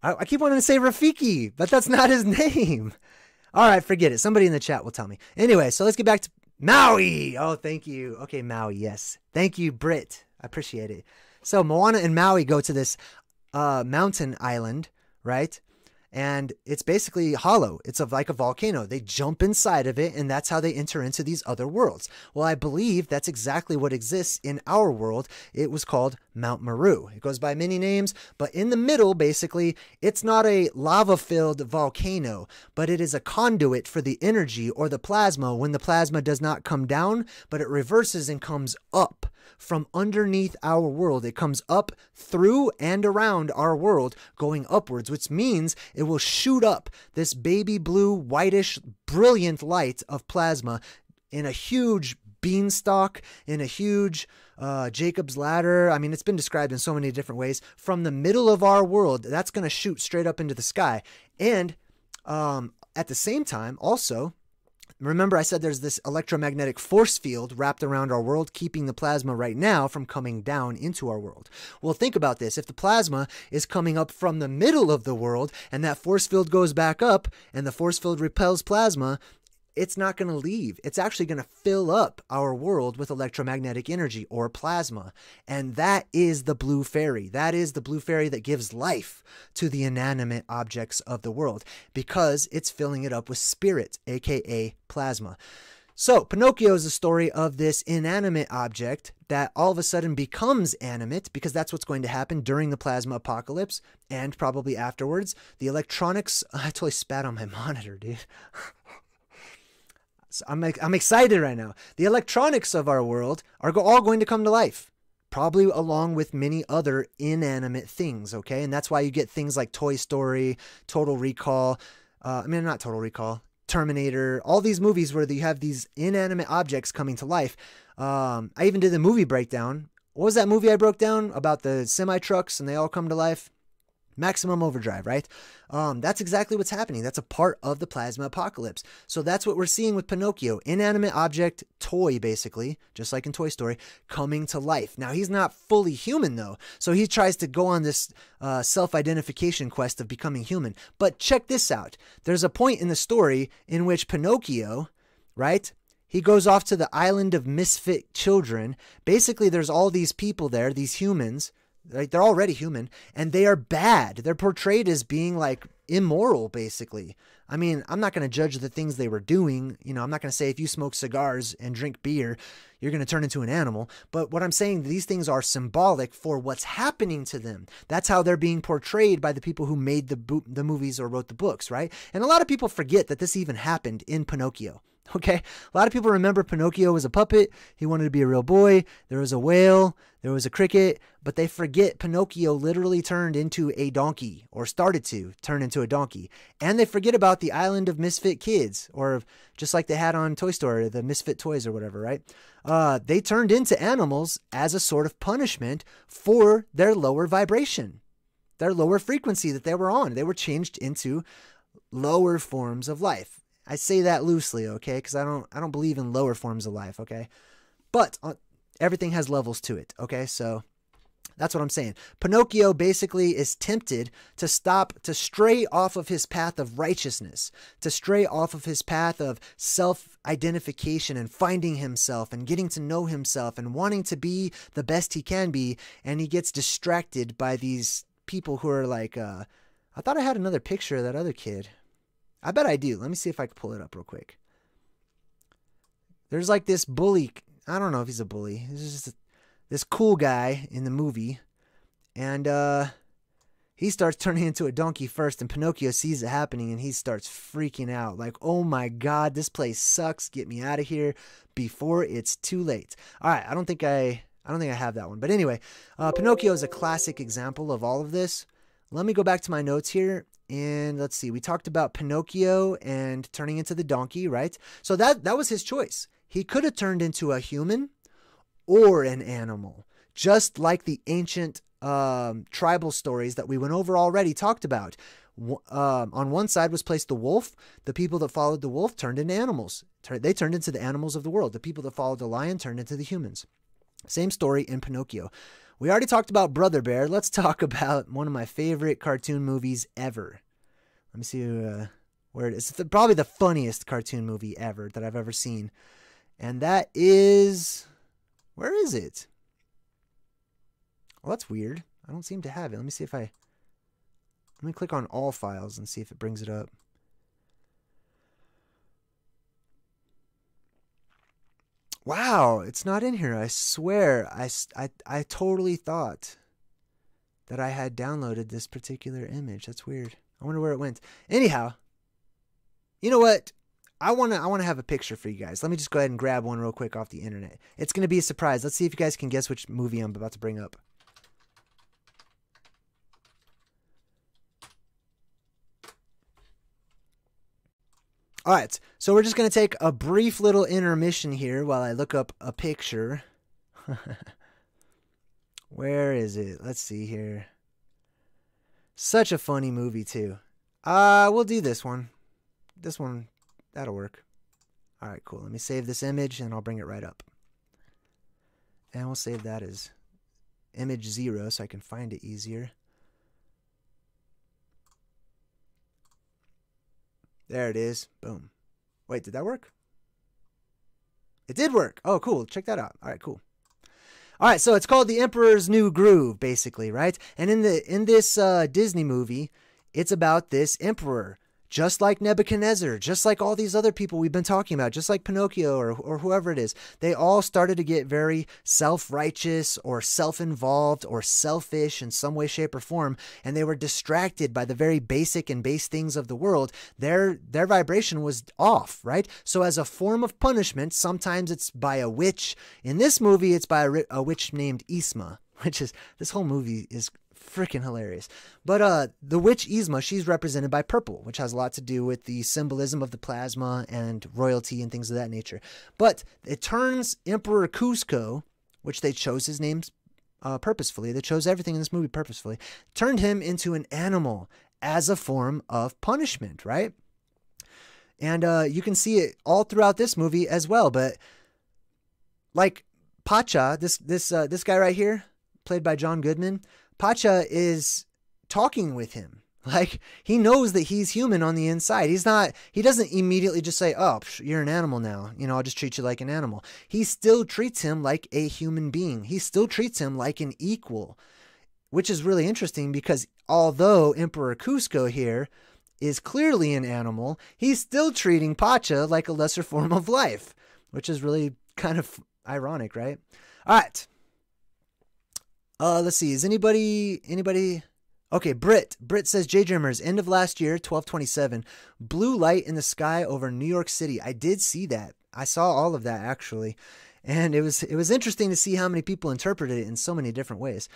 I, I keep wanting to say Rafiki, but that's not his name. All right, forget it. Somebody in the chat will tell me. Anyway, so let's get back to Maui. Oh, thank you. Okay, Maui, yes. Thank you, Brit. I appreciate it. So Moana and Maui go to this uh, mountain island, right? And it's basically hollow. It's of like a volcano. They jump inside of it, and that's how they enter into these other worlds. Well, I believe that's exactly what exists in our world. It was called Mount Meru. It goes by many names, but in the middle, basically, it's not a lava-filled volcano, but it is a conduit for the energy or the plasma when the plasma does not come down, but it reverses and comes up from underneath our world. It comes up through and around our world, going upwards, which means it will shoot up this baby blue, whitish, brilliant light of plasma in a huge beanstalk, in a huge uh, Jacob's ladder. I mean, it's been described in so many different ways. From the middle of our world, that's going to shoot straight up into the sky. And um, At the same time, also, remember I said there's this electromagnetic force field wrapped around our world, keeping the plasma right now from coming down into our world. Well, think about this. If the plasma is coming up from the middle of the world and that force field goes back up and the force field repels plasma, it's not going to leave. It's actually going to fill up our world with electromagnetic energy or plasma. And that is the blue fairy. That is the blue fairy that gives life to the inanimate objects of the world because it's filling it up with spirit, aka plasma. So Pinocchio is the story of this inanimate object that all of a sudden becomes animate, because that's what's going to happen during the plasma apocalypse and probably afterwards. The electronics... I totally spat on my monitor, dude. I'm, I'm excited right now. The electronics of our world are go, all going to come to life, probably along with many other inanimate things, okay? And that's why you get things like Toy Story, Total Recall, uh, I mean, not Total Recall, Terminator, all these movies where you have these inanimate objects coming to life. Um, I even did the movie breakdown. What was that movie I broke down about the semi-trucks and they all come to life? Maximum Overdrive, right? Um, that's exactly what's happening. That's a part of the plasma apocalypse. So that's what we're seeing with Pinocchio. Inanimate object, toy, basically, just like in Toy Story, coming to life. Now, he's not fully human, though. So he tries to go on this uh, self-identification quest of becoming human. But check this out. There's a point in the story in which Pinocchio, right, he goes off to the island of misfit children. Basically, there's all these people there, these humans, like they're already human and they are bad. They're portrayed as being like immoral, basically. I mean, I'm not going to judge the things they were doing. You know, I'm not going to say if you smoke cigars and drink beer, you're going to turn into an animal. But what I'm saying, these things are symbolic for what's happening to them. That's how they're being portrayed by the people who made the, bo the movies or wrote the books, right? And a lot of people forget that this even happened in Pinocchio. Okay, a lot of people remember Pinocchio was a puppet. He wanted to be a real boy. There was a whale. There was a cricket. But they forget Pinocchio literally turned into a donkey, or started to turn into a donkey. And they forget about the island of misfit kids, or just like they had on Toy Story, the misfit toys or whatever, right? Uh, they turned into animals as a sort of punishment for their lower vibration, their lower frequency that they were on. They were changed into lower forms of life. I say that loosely, okay, because I don't I don't believe in lower forms of life, okay? But uh, everything has levels to it, okay? So that's what I'm saying. Pinocchio basically is tempted to stop, to stray off of his path of righteousness, to stray off of his path of self-identification and finding himself and getting to know himself and wanting to be the best he can be, and he gets distracted by these people who are like, uh, I thought I had another picture of that other kid. I bet I do. Let me see if I can pull it up real quick. There's like this bully. I don't know if he's a bully. This is just a, this cool guy in the movie. And uh, he starts turning into a donkey first. And Pinocchio sees it happening. And he starts freaking out. Like, oh my God, this place sucks. Get me out of here before it's too late. All right. I don't think I, I, don't think I have that one. But anyway, uh, Pinocchio is a classic example of all of this. Let me go back to my notes here. And let's see, we talked about Pinocchio and turning into the donkey, right? So that, that was his choice. He could have turned into a human or an animal, just like the ancient um, tribal stories that we went over already talked about. Um, on one side was placed the wolf. The people that followed the wolf turned into animals. They turned into the animals of the world. The people that followed the lion turned into the humans. Same story in Pinocchio. We already talked about Brother Bear. Let's talk about one of my favorite cartoon movies ever. Let me see uh, where it is. It's the, probably the funniest cartoon movie ever that I've ever seen. And that is... Where is it? Well, that's weird. I don't seem to have it. Let me see if I... Let me click on all files and see if it brings it up. Wow, it's not in here. I swear, I, I, I totally thought that I had downloaded this particular image. That's weird. I wonder where it went. Anyhow, you know what? I want to I wanna have a picture for you guys. Let me just go ahead and grab one real quick off the internet. It's going to be a surprise. Let's see if you guys can guess which movie I'm about to bring up. All right, so we're just going to take a brief little intermission here while I look up a picture. Where is it? Let's see here. Such a funny movie, too. Uh, we'll do this one. this one, that'll work. All right, cool. Let me save this image and I'll bring it right up. And we'll save that as image zero so I can find it easier. There it is. Boom. Wait, did that work? It did work. Oh, cool. Check that out. All right, cool. All right, so it's called The Emperor's New Groove, basically, right? And in the in this uh, Disney movie, it's about this emperor, just like Nebuchadnezzar, just like all these other people we've been talking about, just like Pinocchio or, or whoever it is. They all started to get very self-righteous or self-involved or selfish in some way, shape, or form, and they were distracted by the very basic and base things of the world. Their, their vibration was off, right? So as a form of punishment, sometimes it's by a witch. In this movie, it's by a, a witch named Yemim, which is, this whole movie is freaking hilarious. But uh the witch Yemim, she's represented by purple, which has a lot to do with the symbolism of the plasma and royalty and things of that nature. But it turns Emperor Cusco, which they chose his name uh, purposefully, they chose everything in this movie purposefully, turned him into an animal as a form of punishment, right? And uh you can see it all throughout this movie as well. But like Pacha, this this uh this guy right here, played by John Goodman, Pacha is talking with him. Like, he knows that he's human on the inside. He's not, he doesn't immediately just say, oh, you're an animal now. You know, I'll just treat you like an animal. He still treats him like a human being. He still treats him like an equal, which is really interesting because although Emperor Cusco here is clearly an animal, he's still treating Pacha like a lesser form of life, which is really kind of ironic, right? All right. Uh, let's see. Is anybody, anybody? Okay. Britt, Britt says, Jay Dreamers, end of last year, twelve twenty-seven, blue light in the sky over New York City. I did see that. I saw all of that actually. And it was, it was interesting to see how many people interpreted it in so many different ways.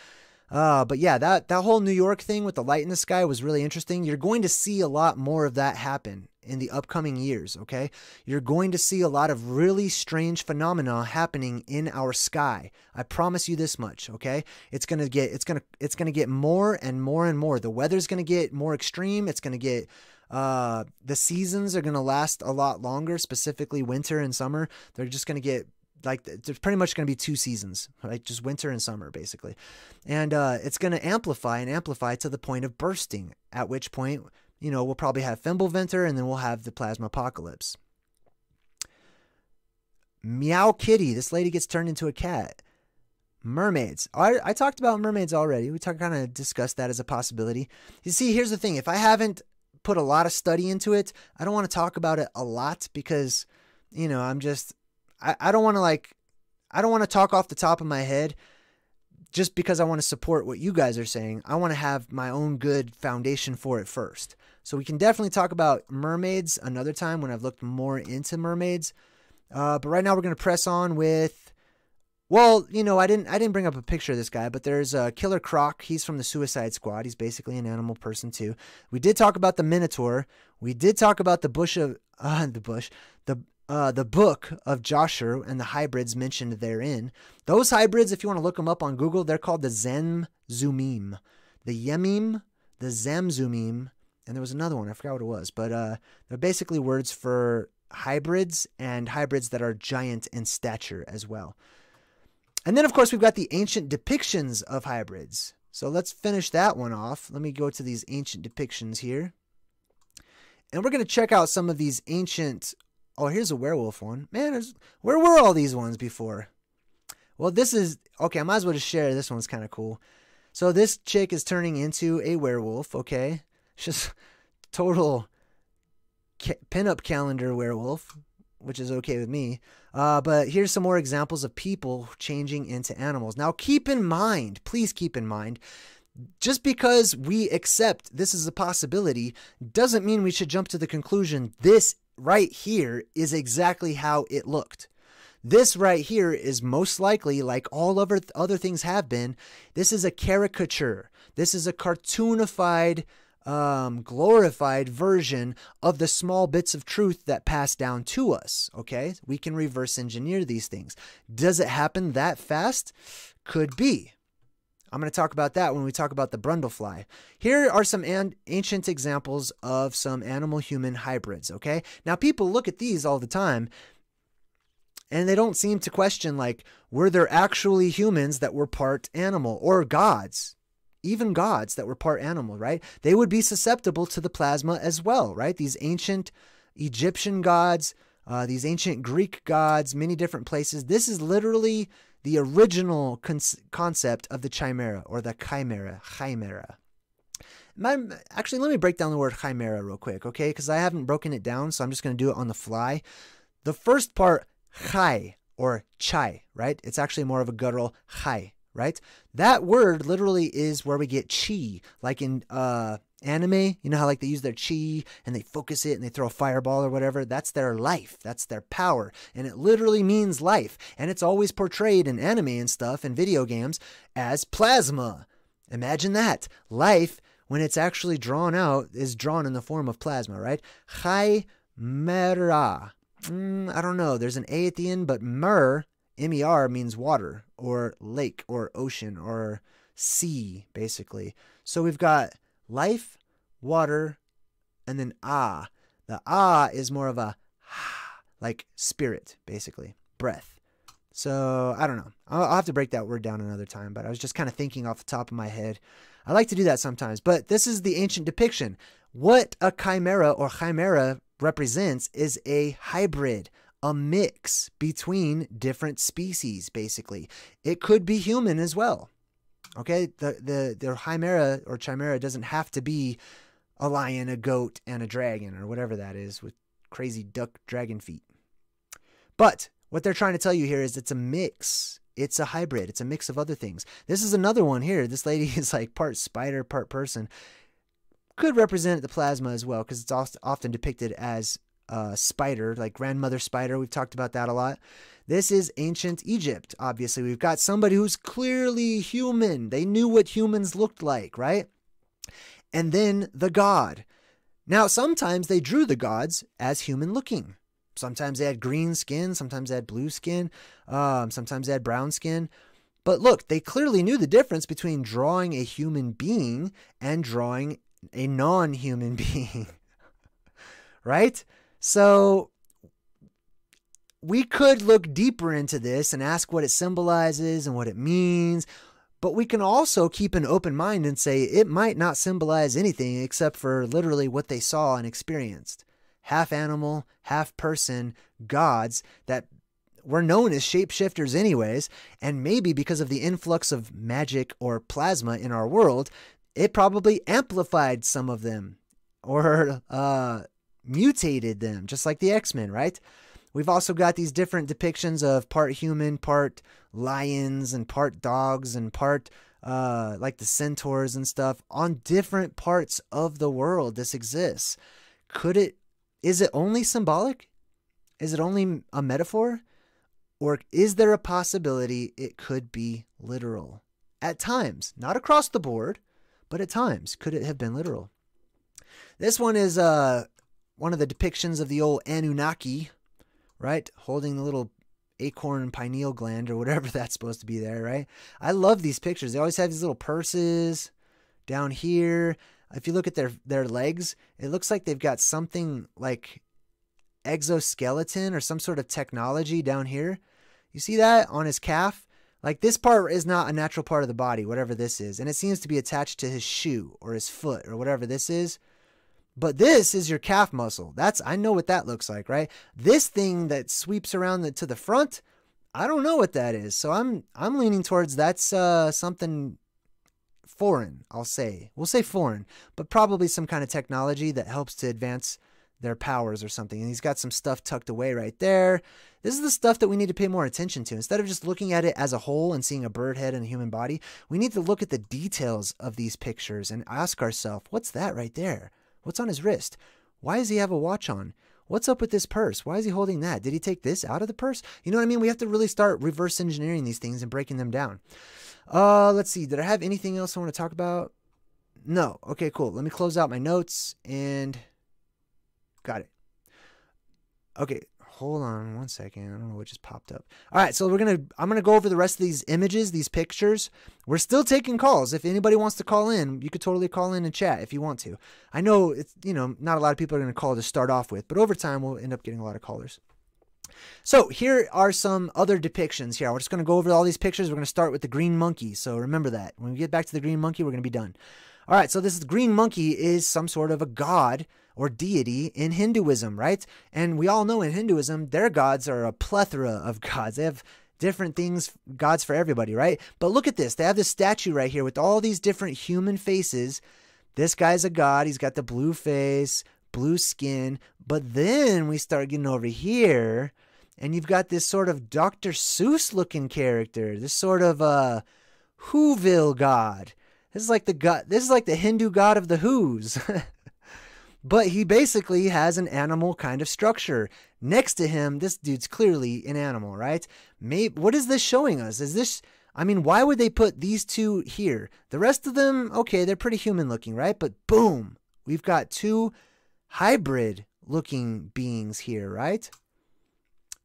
Uh, but yeah, that, that whole New York thing with the light in the sky was really interesting. You're going to see a lot more of that happen in the upcoming years. Okay. You're going to see a lot of really strange phenomena happening in our sky. I promise you this much. Okay. It's going to get, it's going to, it's going to get more and more and more. The weather's going to get more extreme. It's going to get, uh, the seasons are going to last a lot longer, specifically winter and summer. They're just going to get, like, there's pretty much going to be two seasons, right? Just winter and summer, basically. And uh, it's going to amplify and amplify to the point of bursting, at which point, you know, we'll probably have Fimbulventer and then we'll have the plasma apocalypse. Meow Kitty. This lady gets turned into a cat. Mermaids. I, I talked about mermaids already. We kind of discussed that as a possibility. You see, here's the thing. If I haven't put a lot of study into it, I don't want to talk about it a lot because, you know, I'm just... I, I don't want to like, I don't want to talk off the top of my head just because I want to support what you guys are saying. I want to have my own good foundation for it first. So we can definitely talk about mermaids another time when I've looked more into mermaids. Uh, but right now we're going to press on with, well, you know, I didn't, I didn't bring up a picture of this guy, but there's a Killer Croc. He's from the Suicide Squad. He's basically an animal person too. We did talk about the Minotaur. We did talk about the bush of, uh, the bush, the Uh, the Book of Joshua and the hybrids mentioned therein. Those hybrids, if you want to look them up on Google, they're called the Zamzumim, the Yemim, the Zamzumim, and there was another one. I forgot what it was, but uh, they're basically words for hybrids and hybrids that are giant in stature as well. And then, of course, we've got the ancient depictions of hybrids. So let's finish that one off. Let me go to these ancient depictions here. And we're going to check out some of these ancient... Oh, here's a werewolf one. Man, where were all these ones before? Well, this is... Okay, I might as well just share. This one's kind of cool. So this chick is turning into a werewolf, okay? Just total pin-up calendar werewolf, which is okay with me. Uh, but here's some more examples of people changing into animals. Now, keep in mind, please keep in mind... just because we accept this is a possibility doesn't mean we should jump to the conclusion this right here is exactly how it looked. This right here is most likely, like all other, other things have been, this is a caricature. This is a cartoonified, um, glorified version of the small bits of truth that pass down to us, okay? We can reverse engineer these things. Does it happen that fast? Could be. I'm going to talk about that when we talk about the brundlefly. Here are some an ancient examples of some animal-human hybrids, okay? Now, people look at these all the time, and they don't seem to question, like, were there actually humans that were part animal, or gods? Even gods that were part animal, right? They would be susceptible to the plasma as well, right? These ancient Egyptian gods, uh, these ancient Greek gods, many different places. This is literally the original con concept of the chimera, or the chimera, chimera. My, actually, let me break down the word chimera real quick, okay? Because I haven't broken it down, so I'm just going to do it on the fly. The first part, chai, or chai, right? It's actually more of a guttural chai, right? That word literally is where we get chi, like in uh, anime. You know how like they use their chi and they focus it and they throw a fireball or whatever? That's their life. That's their power. And it literally means life. And it's always portrayed in anime and stuff and video games as plasma. Imagine that. Life, when it's actually drawn out, is drawn in the form of plasma, right? Chimera. Mm, I don't know. There's an A at the end, but mer, M E R, means water or lake or ocean or sea, basically. So we've got life, water, and then ah. The ah is more of a ah, like spirit, basically, breath. So I don't know. I'll, I'll have to break that word down another time, but I was just kind of thinking off the top of my head. I like to do that sometimes, but this is the ancient depiction. What a chimera or chimera represents is a hybrid, a mix between different species, basically. It could be human as well. Okay, the, the, the chimera or chimera doesn't have to be a lion, a goat, and a dragon, or whatever that is with crazy duck dragon feet. But what they're trying to tell you here is it's a mix. It's a hybrid. It's a mix of other things. This is another one here. This lady is like part spider, part person. Could represent the plasma as well, because it's often depicted as Uh, spider, like grandmother spider. We've talked about that a lot. This is ancient Egypt. Obviously, we've got somebody who's clearly human. They knew what humans looked like, right? And then the god. Now, sometimes they drew the gods as human looking. Sometimes they had green skin. Sometimes they had blue skin. Um, sometimes they had brown skin. But look, they clearly knew the difference between drawing a human being and drawing a non-human being, right? So we could look deeper into this and ask what it symbolizes and what it means, but we can also keep an open mind and say it might not symbolize anything except for literally what they saw and experienced. Half animal, half person gods that were known as shapeshifters anyways, and maybe because of the influx of magic or plasma in our world, it probably amplified some of them or uh mutated them, just like the X-Men, right? We've also got these different depictions of part human, part lions, and part dogs, and part uh, like the centaurs and stuff on different parts of the world. This exists. Could it, is it only symbolic? Is it only a metaphor? Or is there a possibility it could be literal? At times, not across the board, but at times, could it have been literal? This one is a uh, one of the depictions of the old Anunnaki, right? Holding the little acorn pineal gland or whatever that's supposed to be there, right? I love these pictures. They always have these little purses down here. If you look at their, their legs, it looks like they've got something like exoskeleton or some sort of technology down here. You see that on his calf? Like this part is not a natural part of the body, whatever this is. And it seems to be attached to his shoe or his foot or whatever this is. But this is your calf muscle. That's, I know what that looks like, right? This thing that sweeps around the, to the front, I don't know what that is. So I'm I'm leaning towards that's uh, something foreign, I'll say. We'll say foreign, but probably some kind of technology that helps to advance their powers or something. And he's got some stuff tucked away right there. This is the stuff that we need to pay more attention to. Instead of just looking at it as a whole and seeing a bird head and a human body, we need to look at the details of these pictures and ask ourselves, what's that right there? What's on his wrist? Why does he have a watch on? What's up with this purse? Why is he holding that? Did he take this out of the purse? You know what I mean? We have to really start reverse engineering these things and breaking them down. Uh, let's see. Did I have anything else I want to talk about? No. Okay, cool. Let me close out my notes and got it. Okay. Hold on one second. I don't know what just popped up. All right, so we're gonna I'm gonna go over the rest of these images, these pictures. We're still taking calls. If anybody wants to call in, you could totally call in and chat if you want to. I know it's you know not a lot of people are gonna call to start off with, but over time we'll end up getting a lot of callers. So here are some other depictions here. We're just gonna go over all these pictures. We're gonna start with the green monkey. So remember that. When we get back to the green monkey, we're gonna be done. All right, so this green monkey is some sort of a god or deity in Hinduism, right? And we all know in Hinduism, their gods are a plethora of gods. They have different things, gods for everybody, right? But look at this. They have this statue right here with all these different human faces. This guy's a god. He's got the blue face, blue skin. But then we start getting over here, and you've got this sort of Doctor Seuss-looking character, this sort of uh, Whoville god. This is like the god. This is like the Hindu god of the Whos. But he basically has an animal kind of structure. Next to him, this dude's clearly an animal, right? Maybe, what is this showing us? Is this, I mean, why would they put these two here? The rest of them, okay, they're pretty human looking, right? But boom, we've got two hybrid looking beings here, right?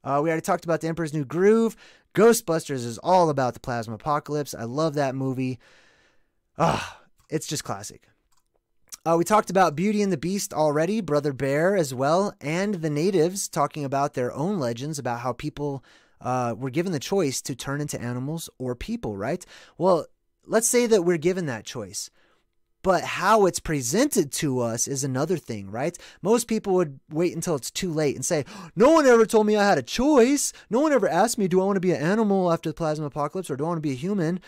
Uh, we already talked about The Emperor's New Groove. Ghostbusters is all about the plasma apocalypse. I love that movie. Ah, oh, it's just classic. Uh, we talked about Beauty and the Beast already, Brother Bear as well, and the natives talking about their own legends about how people uh, were given the choice to turn into animals or people, right? Well, let's say that we're given that choice, but how it's presented to us is another thing, right? Most people would wait until it's too late and say, no one ever told me I had a choice. No one ever asked me, do I want to be an animal after the plasma apocalypse or do I want to be a human?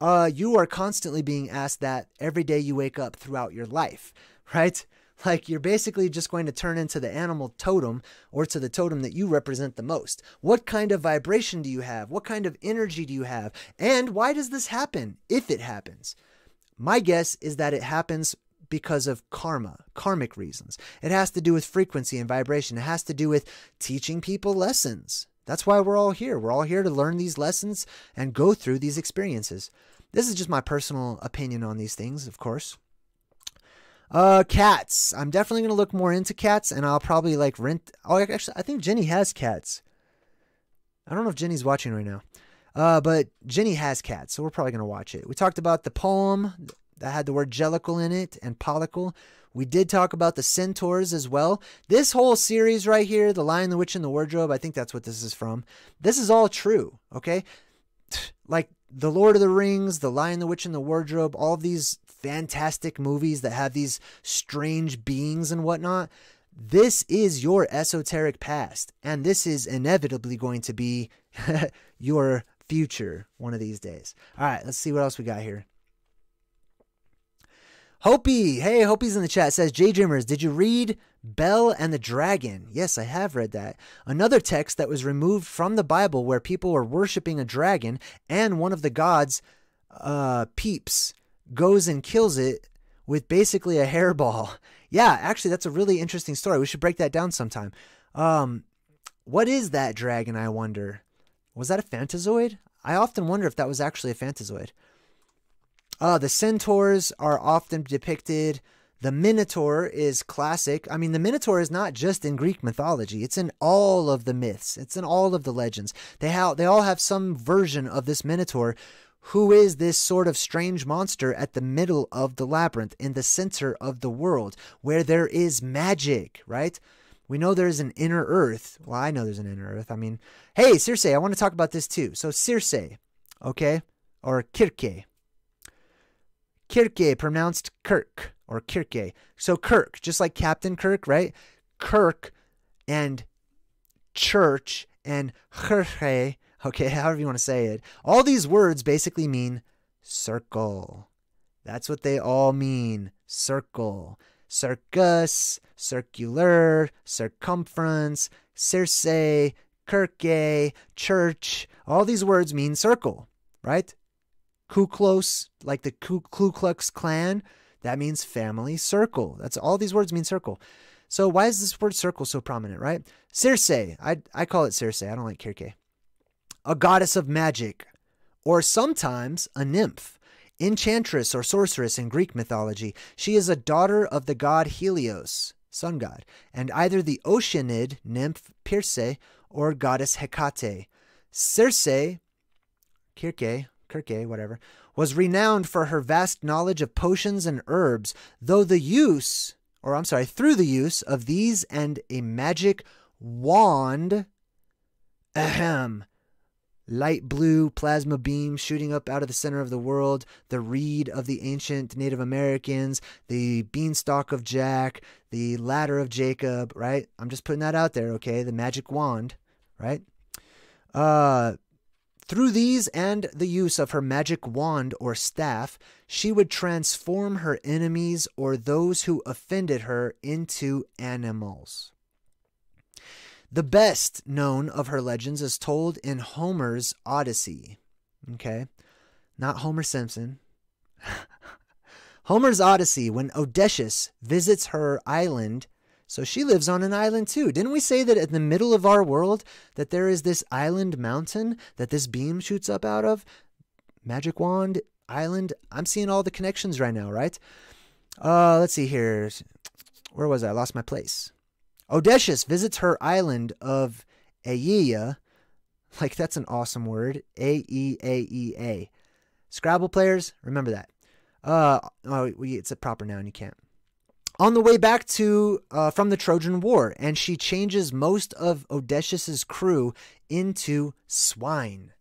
Uh, you are constantly being asked that every day you wake up throughout your life, right? Like you're basically just going to turn into the animal totem or to the totem that you represent the most. What kind of vibration do you have? What kind of energy do you have? And why does this happen if it happens? My guess is that it happens because of karma, karmic reasons. It has to do with frequency and vibration. It has to do with teaching people lessons. That's why we're all here. We're all here to learn these lessons and go through these experiences. This is just my personal opinion on these things, of course. Uh, Cats. I'm definitely going to look more into Cats, and I'll probably like rent. Oh, actually, I think Jenny has Cats. I don't know if Jenny's watching right now, uh, but Jenny has Cats, so we're probably going to watch it. We talked about the poem that had the word Jellicle in it and Pollicle. We did talk about the centaurs as well. This whole series right here, The Lion, the Witch, and the Wardrobe, I think that's what this is from. This is all true, okay? Like The Lord of the Rings, The Lion, the Witch, and the Wardrobe, all of these fantastic movies that have these strange beings and whatnot. This is your esoteric past, and this is inevitably going to be your future one of these days. All right, let's see what else we got here. Hopi, hey, Hopi's in the chat, says, Jay Dreamers, did you read Bell and the Dragon? Yes, I have read that. Another text that was removed from the Bible where people were worshiping a dragon and one of the gods, uh, Peeps, goes and kills it with basically a hairball. Yeah, actually, that's a really interesting story. We should break that down sometime. Um, what is that dragon, I wonder? Was that a phantazoid? I often wonder if that was actually a phantazoid. Uh, the centaurs are often depicted. The Minotaur is classic. I mean, the Minotaur is not just in Greek mythology. It's in all of the myths. It's in all of the legends. They, ha they all have some version of this Minotaur, who is this sort of strange monster at the middle of the labyrinth, in the center of the world, where there is magic, right? We know there's an inner earth. Well, I know there's an inner earth. I mean, hey, Circe, I want to talk about this too. So Circe, okay, or Kirke. Kirke, pronounced Kirk or Kirke. So Kirk, just like Captain Kirk, right? Kirk and church and Kirche, okay, however you want to say it. All these words basically mean circle. That's what they all mean, circle. Circus, circular, circumference, Circe, Kirke, church. All these words mean circle, right? Kuklos, like the Ku Klux Klan, that means family circle. That's all these words mean circle. So why is this word circle so prominent, right? Circe, I, I call it Circe. I don't like Kirke. A goddess of magic, or sometimes a nymph, enchantress or sorceress in Greek mythology. She is a daughter of the god Helios, sun god, and either the Oceanid nymph Circe or goddess Hecate. Circe, Circe, Circe, whatever, was renowned for her vast knowledge of potions and herbs, though the use, or I'm sorry, through the use of these and a magic wand, ahem, light blue plasma beam shooting up out of the center of the world, the reed of the ancient Native Americans, the beanstalk of Jack, the ladder of Jacob, right? I'm just putting that out there, okay? The magic wand, right? Uh, through these and the use of her magic wand or staff, she would transform her enemies or those who offended her into animals. The best known of her legends is told in Homer's Odyssey. Okay, not Homer Simpson. Homer's Odyssey, when Odysseus visits her island. So she lives on an island too. Didn't we say that in the middle of our world that there is this island mountain that this beam shoots up out of? Magic wand, island. I'm seeing all the connections right now, right? Uh, let's see here. Where was I? I lost my place. Odysseus visits her island of Aeea. Like, that's an awesome word. A E A E A. Scrabble players, remember that. Uh, oh, it's a proper noun, you can't. On the way back to uh, from the Trojan War, and she changes most of Odysseus's crew into swine,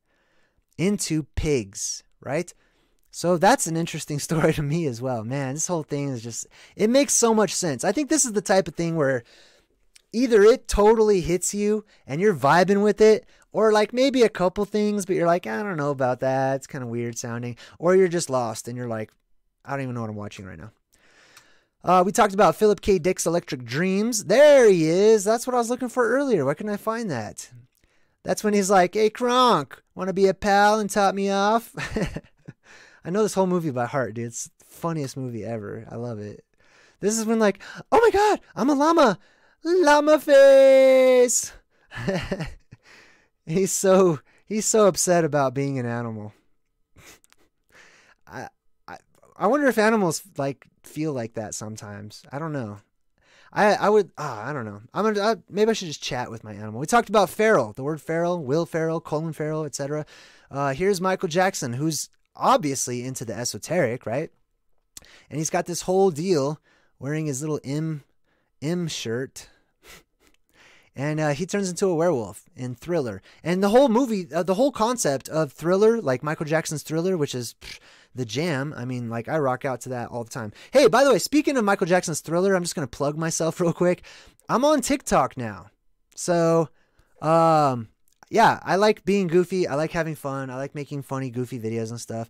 into pigs, right? So that's an interesting story to me as well. Man, this whole thing is just, it makes so much sense. I think this is the type of thing where either it totally hits you and you're vibing with it, or like maybe a couple things, but you're like, I don't know about that. It's kind of weird sounding. Or you're just lost and you're like, I don't even know what I'm watching right now. Uh, we talked about Philip K. Dick's Electric Dreams. There he is. That's what I was looking for earlier. Where can I find that? That's when he's like, hey, Kronk, want to be a pal and top me off? I know this whole movie by heart, dude. It's the funniest movie ever. I love it. This is when like, oh my God, I'm a llama. Llama face. he's so he's so upset about being an animal. I, I I wonder if animals like feel like that sometimes. I don't know. I I would ah oh, I don't know. I'm gonna I, maybe I should just chat with my animal. We talked about Farrell, the word Farrell, Will Farrell, Colin Farrell, et cetera. Uh, here's Michael Jackson, who's obviously into the esoteric, right? And he's got this whole deal wearing his little M. M shirt, and uh, he turns into a werewolf in Thriller. And the whole movie, uh, the whole concept of Thriller, like Michael Jackson's Thriller, which is pff, the jam. I mean, like, I rock out to that all the time. Hey, by the way, speaking of Michael Jackson's Thriller, I'm just gonna plug myself real quick. I'm on TikTok now, so um, yeah, I like being goofy. I like having fun. I like making funny, goofy videos and stuff.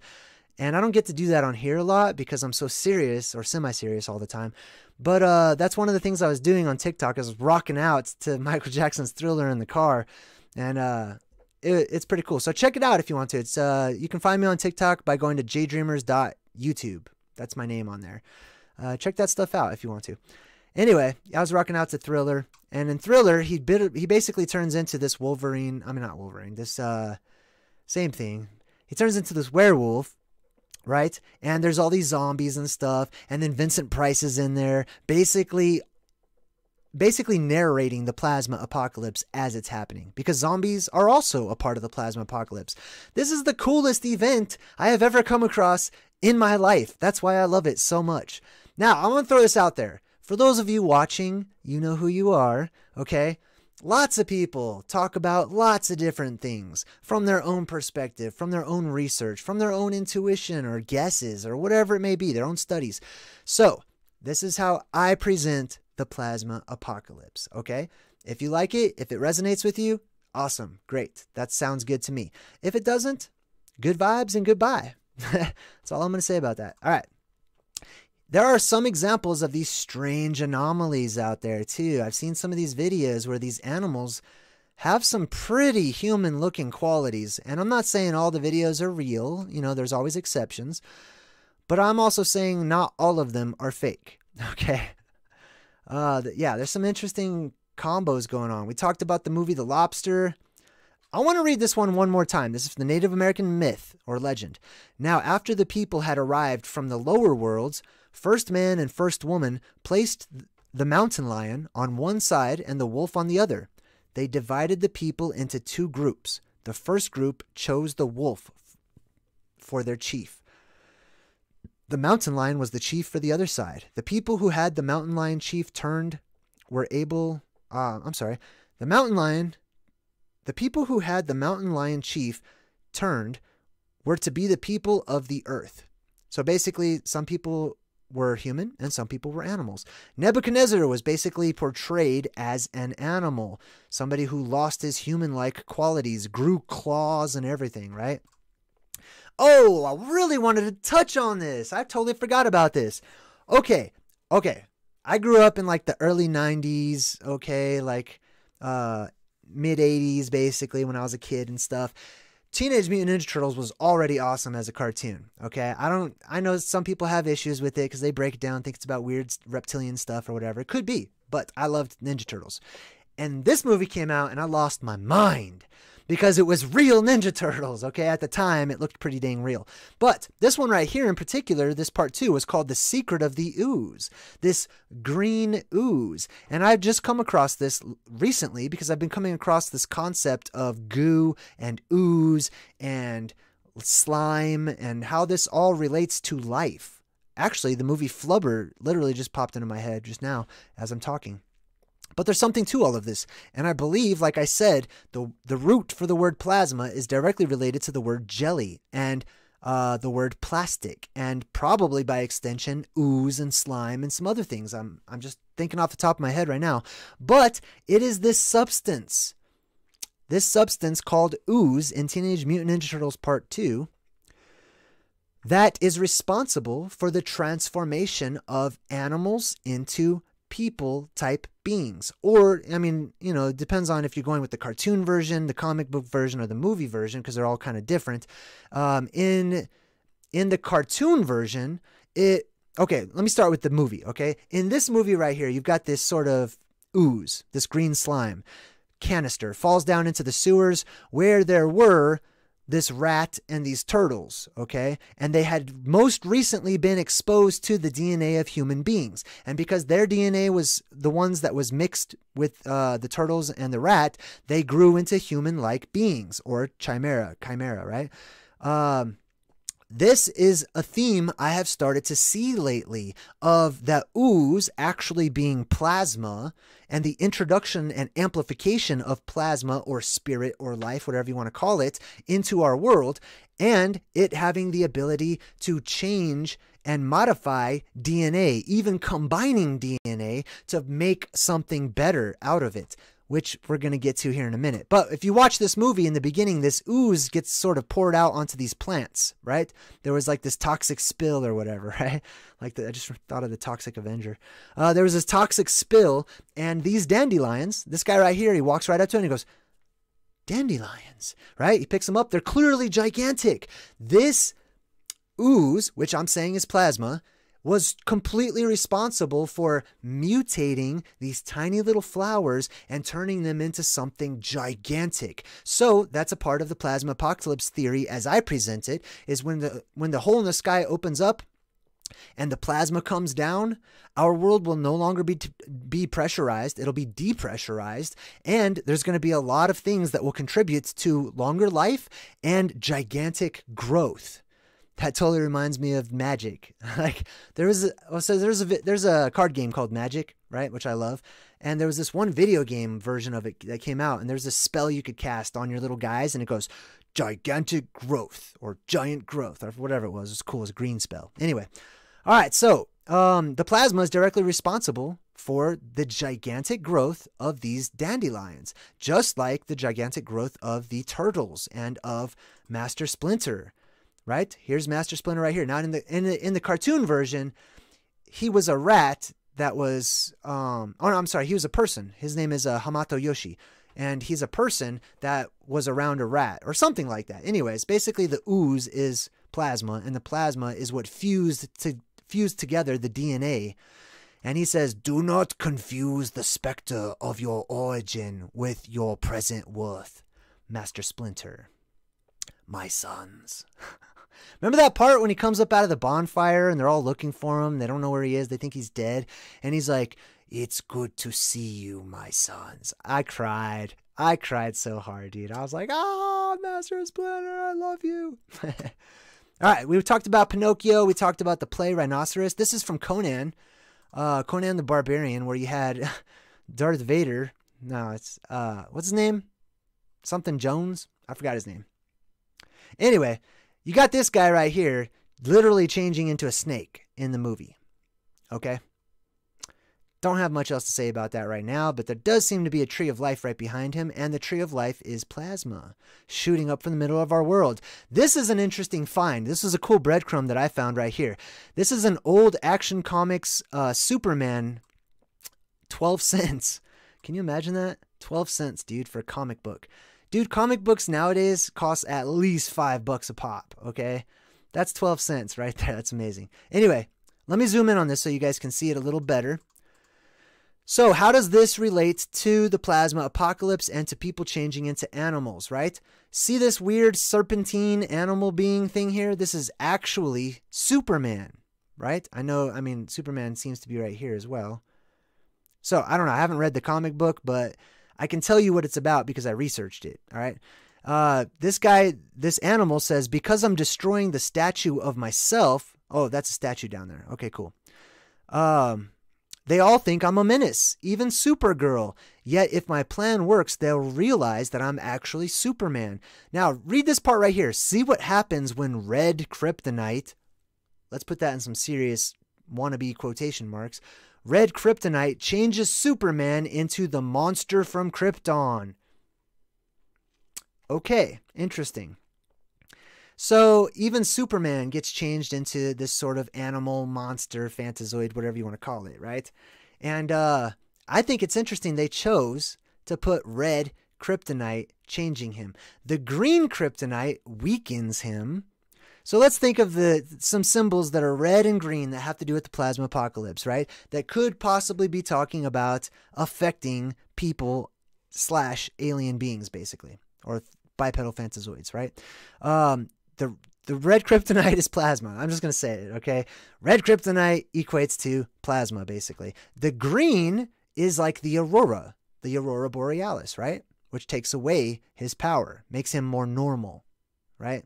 And I don't get to do that on here a lot because I'm so serious or semi-serious all the time. But uh, that's one of the things I was doing on TikTok. I was rocking out to Michael Jackson's Thriller in the car. And uh, it, it's pretty cool. So check it out if you want to. It's uh, you can find me on TikTok by going to j dreamers dot youtube. That's my name on there. Uh, check that stuff out if you want to. Anyway, I was rocking out to Thriller. And in Thriller, he, bit, he basically turns into this Wolverine. I mean, not Wolverine. This uh, same thing. He turns into this werewolf. Right? And there's all these zombies and stuff. And then Vincent Price is in there, basically, basically narrating the plasma apocalypse as it's happening, because zombies are also a part of the plasma apocalypse. This is the coolest event I have ever come across in my life. That's why I love it so much. Now, I'm going to throw this out there. For those of you watching, you know who you are. Okay. Lots of people talk about lots of different things from their own perspective, from their own research, from their own intuition or guesses or whatever it may be, their own studies. So this is how I present the plasma apocalypse, okay? If you like it, if it resonates with you, awesome, great. That sounds good to me. If it doesn't, good vibes and goodbye. That's all I'm going to say about that. All right. There are some examples of these strange anomalies out there too. I've seen some of these videos where these animals have some pretty human looking qualities. And I'm not saying all the videos are real. You know, there's always exceptions. But I'm also saying not all of them are fake. Okay. Uh, yeah, there's some interesting combos going on. We talked about the movie The Lobster. I want to read this one one more time. This is the Native American myth or legend. Now, after the people had arrived from the lower worlds, first man and first woman placed the mountain lion on one side and the wolf on the other. They divided the people into two groups. The first group chose the wolf for their chief. The mountain lion was the chief for the other side. The people who had the mountain lion chief turned were able... Uh, I'm sorry. The mountain lion... The people who had the mountain lion chief turned were to be the people of the earth. So basically, some people were human and some people were animals. Nebuchadnezzar was basically portrayed as an animal. Somebody who lost his human-like qualities, grew claws and everything, right? Oh, I really wanted to touch on this. I totally forgot about this. Okay, okay. I grew up in like the early nineties, okay, like uh, mid eighties basically when I was a kid and stuff. Teenage Mutant Ninja Turtles was already awesome as a cartoon, okay? I don't, I know some people have issues with it because they break it down, think it's about weird reptilian stuff or whatever. It could be, but I loved Ninja Turtles. And this movie came out and I lost my mind because it was real Ninja Turtles, okay? At the time, it looked pretty dang real. But this one right here in particular, this part two, was called The Secret of the Ooze, this green ooze. And I've just come across this recently because I've been coming across this concept of goo and ooze and slime and how this all relates to life. Actually, the movie Flubber literally just popped into my head just now as I'm talking. But there's something to all of this, and I believe, like I said, the the root for the word plasma is directly related to the word jelly and uh, the word plastic, and probably by extension ooze and slime and some other things. I'm I'm just thinking off the top of my head right now, but it is this substance, this substance called ooze in Teenage Mutant Ninja Turtles Part Two, that is responsible for the transformation of animals into people type beings. Or, I mean, you know, it depends on if you're going with the cartoon version, the comic book version, or the movie version, because they're all kind of different. Um, in, in the cartoon version, it, okay, let me start with the movie, okay? In this movie right here, you've got this sort of ooze, this green slime canister, falls down into the sewers where there were this rat and these turtles, okay? And they had most recently been exposed to the D N A of human beings. And because their D N A was the ones that was mixed with uh, the turtles and the rat, they grew into human-like beings, or chimera, chimera, right? Um, this is a theme I have started to see lately, of the ooze actually being plasma, and the introduction and amplification of plasma or spirit or life, whatever you want to call it, into our world, and it having the ability to change and modify D N A, even combining D N A to make something better out of it, which we're going to get to here in a minute. But if you watch this movie in the beginning, this ooze gets sort of poured out onto these plants, right? There was like this toxic spill or whatever, right? Like the, I just thought of the Toxic Avenger. Uh, there was this toxic spill, and these dandelions, this guy right here, he walks right up to him and he goes, dandelions, right? He picks them up. They're clearly gigantic. This ooze, which I'm saying is plasma, was completely responsible for mutating these tiny little flowers and turning them into something gigantic. So that's a part of the plasma apocalypse theory as I present it, is when the when the hole in the sky opens up and the plasma comes down, our world will no longer be be pressurized, it'll be depressurized, and there's going to be a lot of things that will contribute to longer life and gigantic growth. That totally reminds me of Magic. Like there was, a, so there's a there's a card game called Magic, right, which I love. And there was this one video game version of it that came out, and there's this spell you could cast on your little guys, and it goes gigantic growth or giant growth or whatever it was. It's cool, it's a green spell. Anyway, all right. So um, the plasma is directly responsible for the gigantic growth of these dandelions, just like the gigantic growth of the turtles and of Master Splinter. Right? Here's Master Splinter right here. Now in the in the in the cartoon version, he was a rat that was um oh no, I'm sorry, he was a person. His name is uh, Hamato Yoshi, and he's a person that was around a rat or something like that. Anyways, basically the ooze is plasma, and the plasma is what fused to fused together the D N A. And he says, "Do not confuse the specter of your origin with your present worth, Master Splinter, my sons." Remember that part when he comes up out of the bonfire and they're all looking for him? They don't know where he is. They think he's dead. And he's like, It's good to see you, my sons. I cried. I cried so hard, dude. I was like, ah, Master Splinter, I love you. All right, we talked about Pinocchio. We talked about the play Rhinoceros. This is from Conan, uh, Conan the Barbarian, where you had Darth Vader. No, it's, uh, what's his name? Something Jones? I forgot his name. Anyway, you got this guy right here literally changing into a snake in the movie. Okay? Don't have much else to say about that right now, but there does seem to be a tree of life right behind him, and the tree of life is plasma, shooting up from the middle of our world. This is an interesting find. This is a cool breadcrumb that I found right here. This is an old Action Comics uh, Superman twelve cents. Can you imagine that? twelve cents, dude, for a comic book. Dude, comic books nowadays cost at least five bucks a pop, okay? That's twelve cents right there. That's amazing. Anyway, let me zoom in on this so you guys can see it a little better. So how does this relate to the plasma apocalypse and to people changing into animals, right? See this weird serpentine animal being thing here? This is actually Superman, right? I know, I mean, Superman seems to be right here as well. So I don't know. I haven't read the comic book, but I can tell you what it's about because I researched it, all right? Uh, this guy, this animal says, because I'm destroying the statue of myself. Oh, that's a statue down there. Okay, cool. Um... They all think I'm a menace, even Supergirl. Yet if my plan works, they'll realize that I'm actually Superman. Now, read this part right here. See what happens when red kryptonite, let's put that in some serious wannabe quotation marks, red kryptonite changes Superman into the monster from Krypton. Okay, interesting. So even Superman gets changed into this sort of animal, monster, fantazoid, whatever you want to call it, right? And uh, I think it's interesting they chose to put red kryptonite changing him. The green kryptonite weakens him. So let's think of the some symbols that are red and green that have to do with the plasma apocalypse, right? That could possibly be talking about affecting people slash alien beings, basically, or bipedal fantazoids, right? Um... The, the red kryptonite is plasma. I'm just going to say it, okay? Red kryptonite equates to plasma, basically. The green is like the aurora, the aurora borealis, right? Which takes away his power, makes him more normal, right?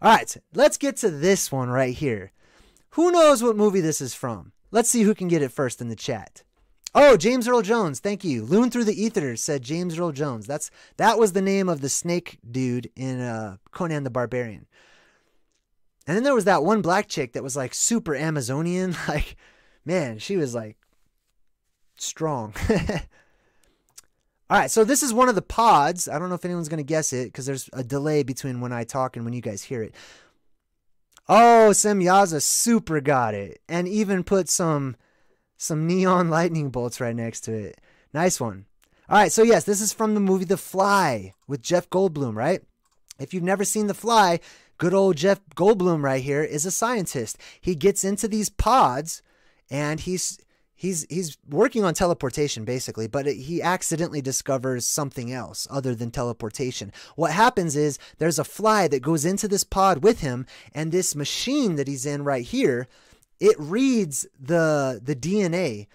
All right, let's get to this one right here. Who knows what movie this is from? Let's see who can get it first in the chat. Oh, James Earl Jones, thank you. Loon Through the Ether said James Earl Jones. That's that was the name of the snake dude in uh, Conan the Barbarian. And then there was that one black chick that was like super Amazonian. Like, man, she was like strong. All right, so this is one of the pods. I don't know if anyone's going to guess it because there's a delay between when I talk and when you guys hear it. Oh, Semyaza super got it and even put some... Some neon lightning bolts right next to it. Nice one. All right, so yes, this is from the movie The Fly with Jeff Goldblum, right? If you've never seen The Fly, good old Jeff Goldblum right here is a scientist. He gets into these pods, and he's he's he's working on teleportation basically, but it, he accidentally discovers something else other than teleportation. What happens is there's a fly that goes into this pod with him, and this machine that he's in right here. It reads the the D N A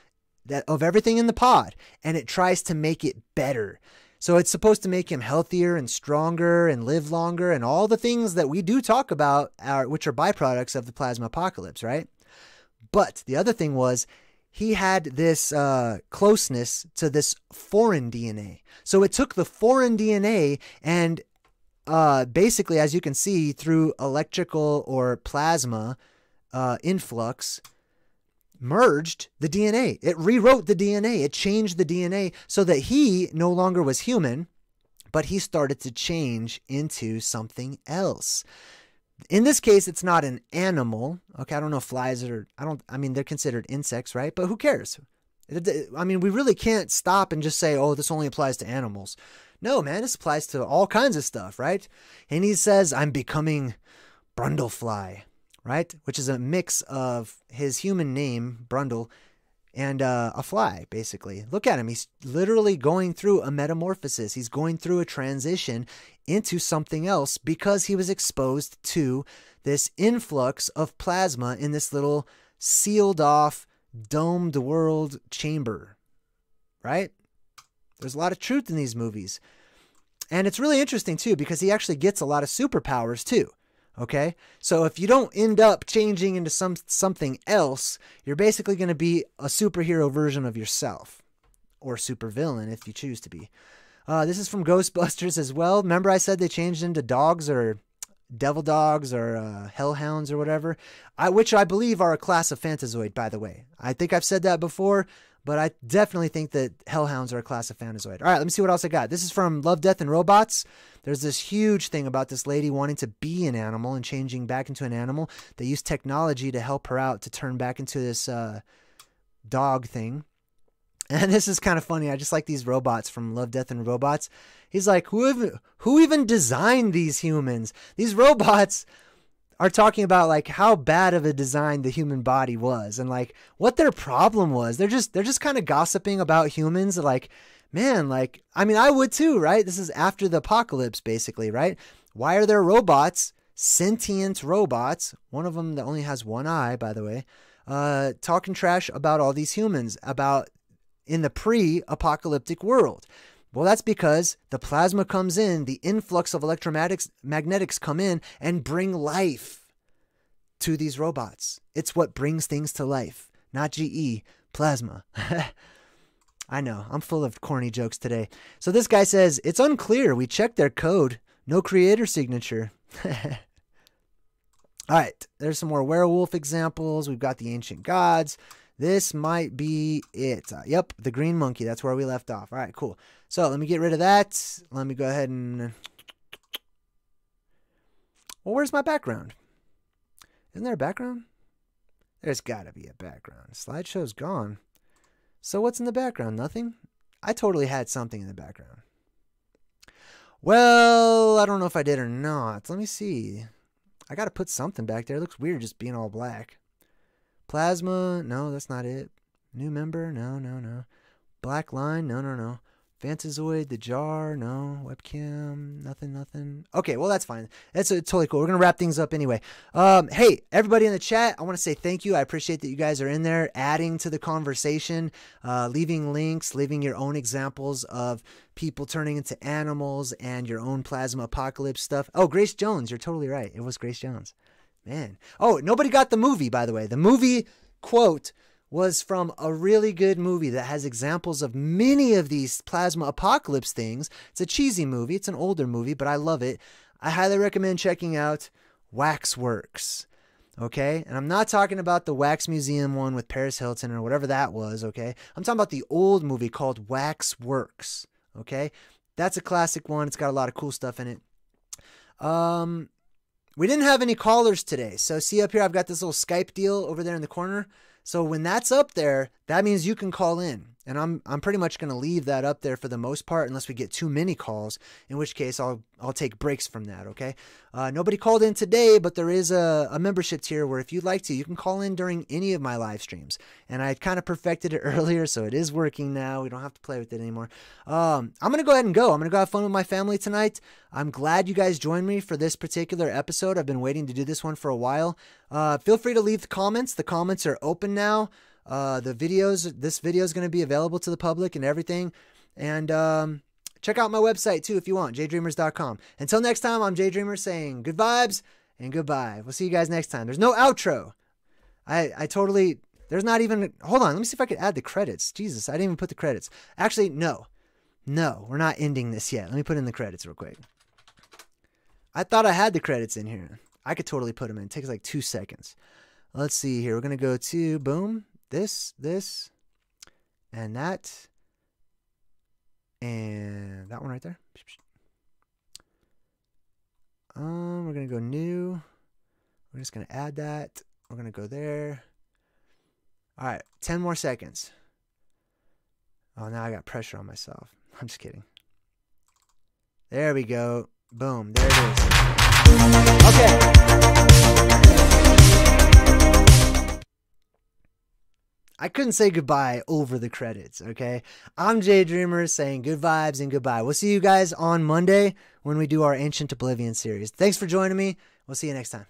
that of everything in the pod, and it tries to make it better. So it's supposed to make him healthier and stronger and live longer and all the things that we do talk about, are, which are byproducts of the plasma apocalypse, right? But the other thing was he had this uh, closeness to this foreign D N A. So it took the foreign D N A and uh, basically, as you can see, through electrical or plasma, Uh, influx merged the D N A. It rewrote the D N A. It changed the D N A so that he no longer was human, but he started to change into something else. In this case, it's not an animal. Okay, I don't know if flies are, I don't, I mean, they're considered insects, right? But who cares? I mean, we really can't stop and just say, oh, this only applies to animals. No, man, this applies to all kinds of stuff, right? And he says, I'm becoming Brundlefly. Right, which is a mix of his human name, Brundle, and uh, a fly, basically. Look at him. He's literally going through a metamorphosis. He's going through a transition into something else because he was exposed to this influx of plasma in this little sealed off domed world chamber, right? There's a lot of truth in these movies. And it's really interesting, too, because he actually gets a lot of superpowers, too. Okay? So if you don't end up changing into some something else, you're basically going to be a superhero version of yourself. Or supervillain, if you choose to be. Uh, this is from Ghostbusters as well. Remember I said they changed into dogs or devil dogs or uh, hellhounds or whatever? I, which I believe are a class of Phantazoid, by the way. I think I've said that before, but I definitely think that hellhounds are a class of Phantazoid. All right, let me see what else I got. This is from Love, Death, and Robots. There's this huge thing about this lady wanting to be an animal and changing back into an animal. They use technology to help her out to turn back into this uh, dog thing. And this is kind of funny. I just like these robots from Love, Death, and Robots. He's like, who, have, who even designed these humans? These robots are talking about like how bad of a design the human body was and like what their problem was. They're just, they're just kind of gossiping about humans. Like, man, like, I mean, I would too, right? This is after the apocalypse basically, right? Why are there robots, sentient robots? One of them that only has one eye, by the way, uh, talking trash about all these humans about in the pre-apocalyptic world. Well, that's because the plasma comes in, the influx of electromagnetics magnetics come in and bring life to these robots. It's what brings things to life, not G E, plasma. I know, I'm full of corny jokes today. So this guy says, it's unclear. We checked their code. No creator signature. All right, there's some more werewolf examples. We've got the ancient gods. This might be it. Uh, yep, the green monkey. That's where we left off. All right, cool. So let me get rid of that. Let me go ahead and... Well, where's my background? Isn't there a background? There's got to be a background. Slideshow's gone. So what's in the background? Nothing? I totally had something in the background. Well, I don't know if I did or not. Let me see. I got to put something back there. It looks weird just being all black. Plasma, no, that's not it. New member, no, no, no. Black line, no, no, no. Phantazoid, the jar, no. Webcam, nothing, nothing. Okay, well, that's fine. That's uh, totally cool. We're going to wrap things up anyway. Um, hey, everybody in the chat, I want to say thank you. I appreciate that you guys are in there adding to the conversation, uh, leaving links, leaving your own examples of people turning into animals and your own plasma apocalypse stuff. Oh, Grace Jones, you're totally right. It was Grace Jones. Man. Oh, nobody got the movie, by the way. The movie quote was from a really good movie that has examples of many of these plasma apocalypse things. It's a cheesy movie. It's an older movie, but I love it. I highly recommend checking out Waxworks. Okay? And I'm not talking about the Wax Museum one with Paris Hilton or whatever that was, okay? I'm talking about the old movie called Waxworks, okay? That's a classic one. It's got a lot of cool stuff in it. Um... We didn't have any callers today. So see up here, I've got this little Skype deal over there in the corner. So when that's up there, that means you can call in. And I'm I'm pretty much going to leave that up there for the most part unless we get too many calls, in which case I'll I'll take breaks from that, okay? Uh, nobody called in today, but there is a, a membership tier where if you'd like to, you can call in during any of my live streams. And I kind of perfected it earlier, so it is working now. We don't have to play with it anymore. Um, I'm going to go ahead and go. I'm going to go have fun with my family tonight. I'm glad you guys joined me for this particular episode. I've been waiting to do this one for a while. Uh, feel free to leave the comments. The comments are open now. Uh, the videos, this video is going to be available to the public and everything. And um, check out my website too if you want, j dreamers dot com. Until next time, I'm Jay Dreamers saying good vibes and goodbye. We'll see you guys next time. There's no outro. I, I totally, there's not even, hold on, let me see if I could add the credits. Jesus, I didn't even put the credits. Actually, no, no, we're not ending this yet. Let me put in the credits real quick. I thought I had the credits in here. I could totally put them in. It takes like two seconds. Let's see here. We're going to go to, boom. This, this, and that, and that one right there. Um, we're going to go new. We're just going to add that. We're going to go there. All right, ten more seconds. Oh, now I got pressure on myself. I'm just kidding. There we go. Boom. There it is. Okay. I couldn't say goodbye over the credits, okay? I'm Jay Dreamers saying good vibes and goodbye. We'll see you guys on Monday when we do our Ancient Oblivion series. Thanks for joining me. We'll see you next time.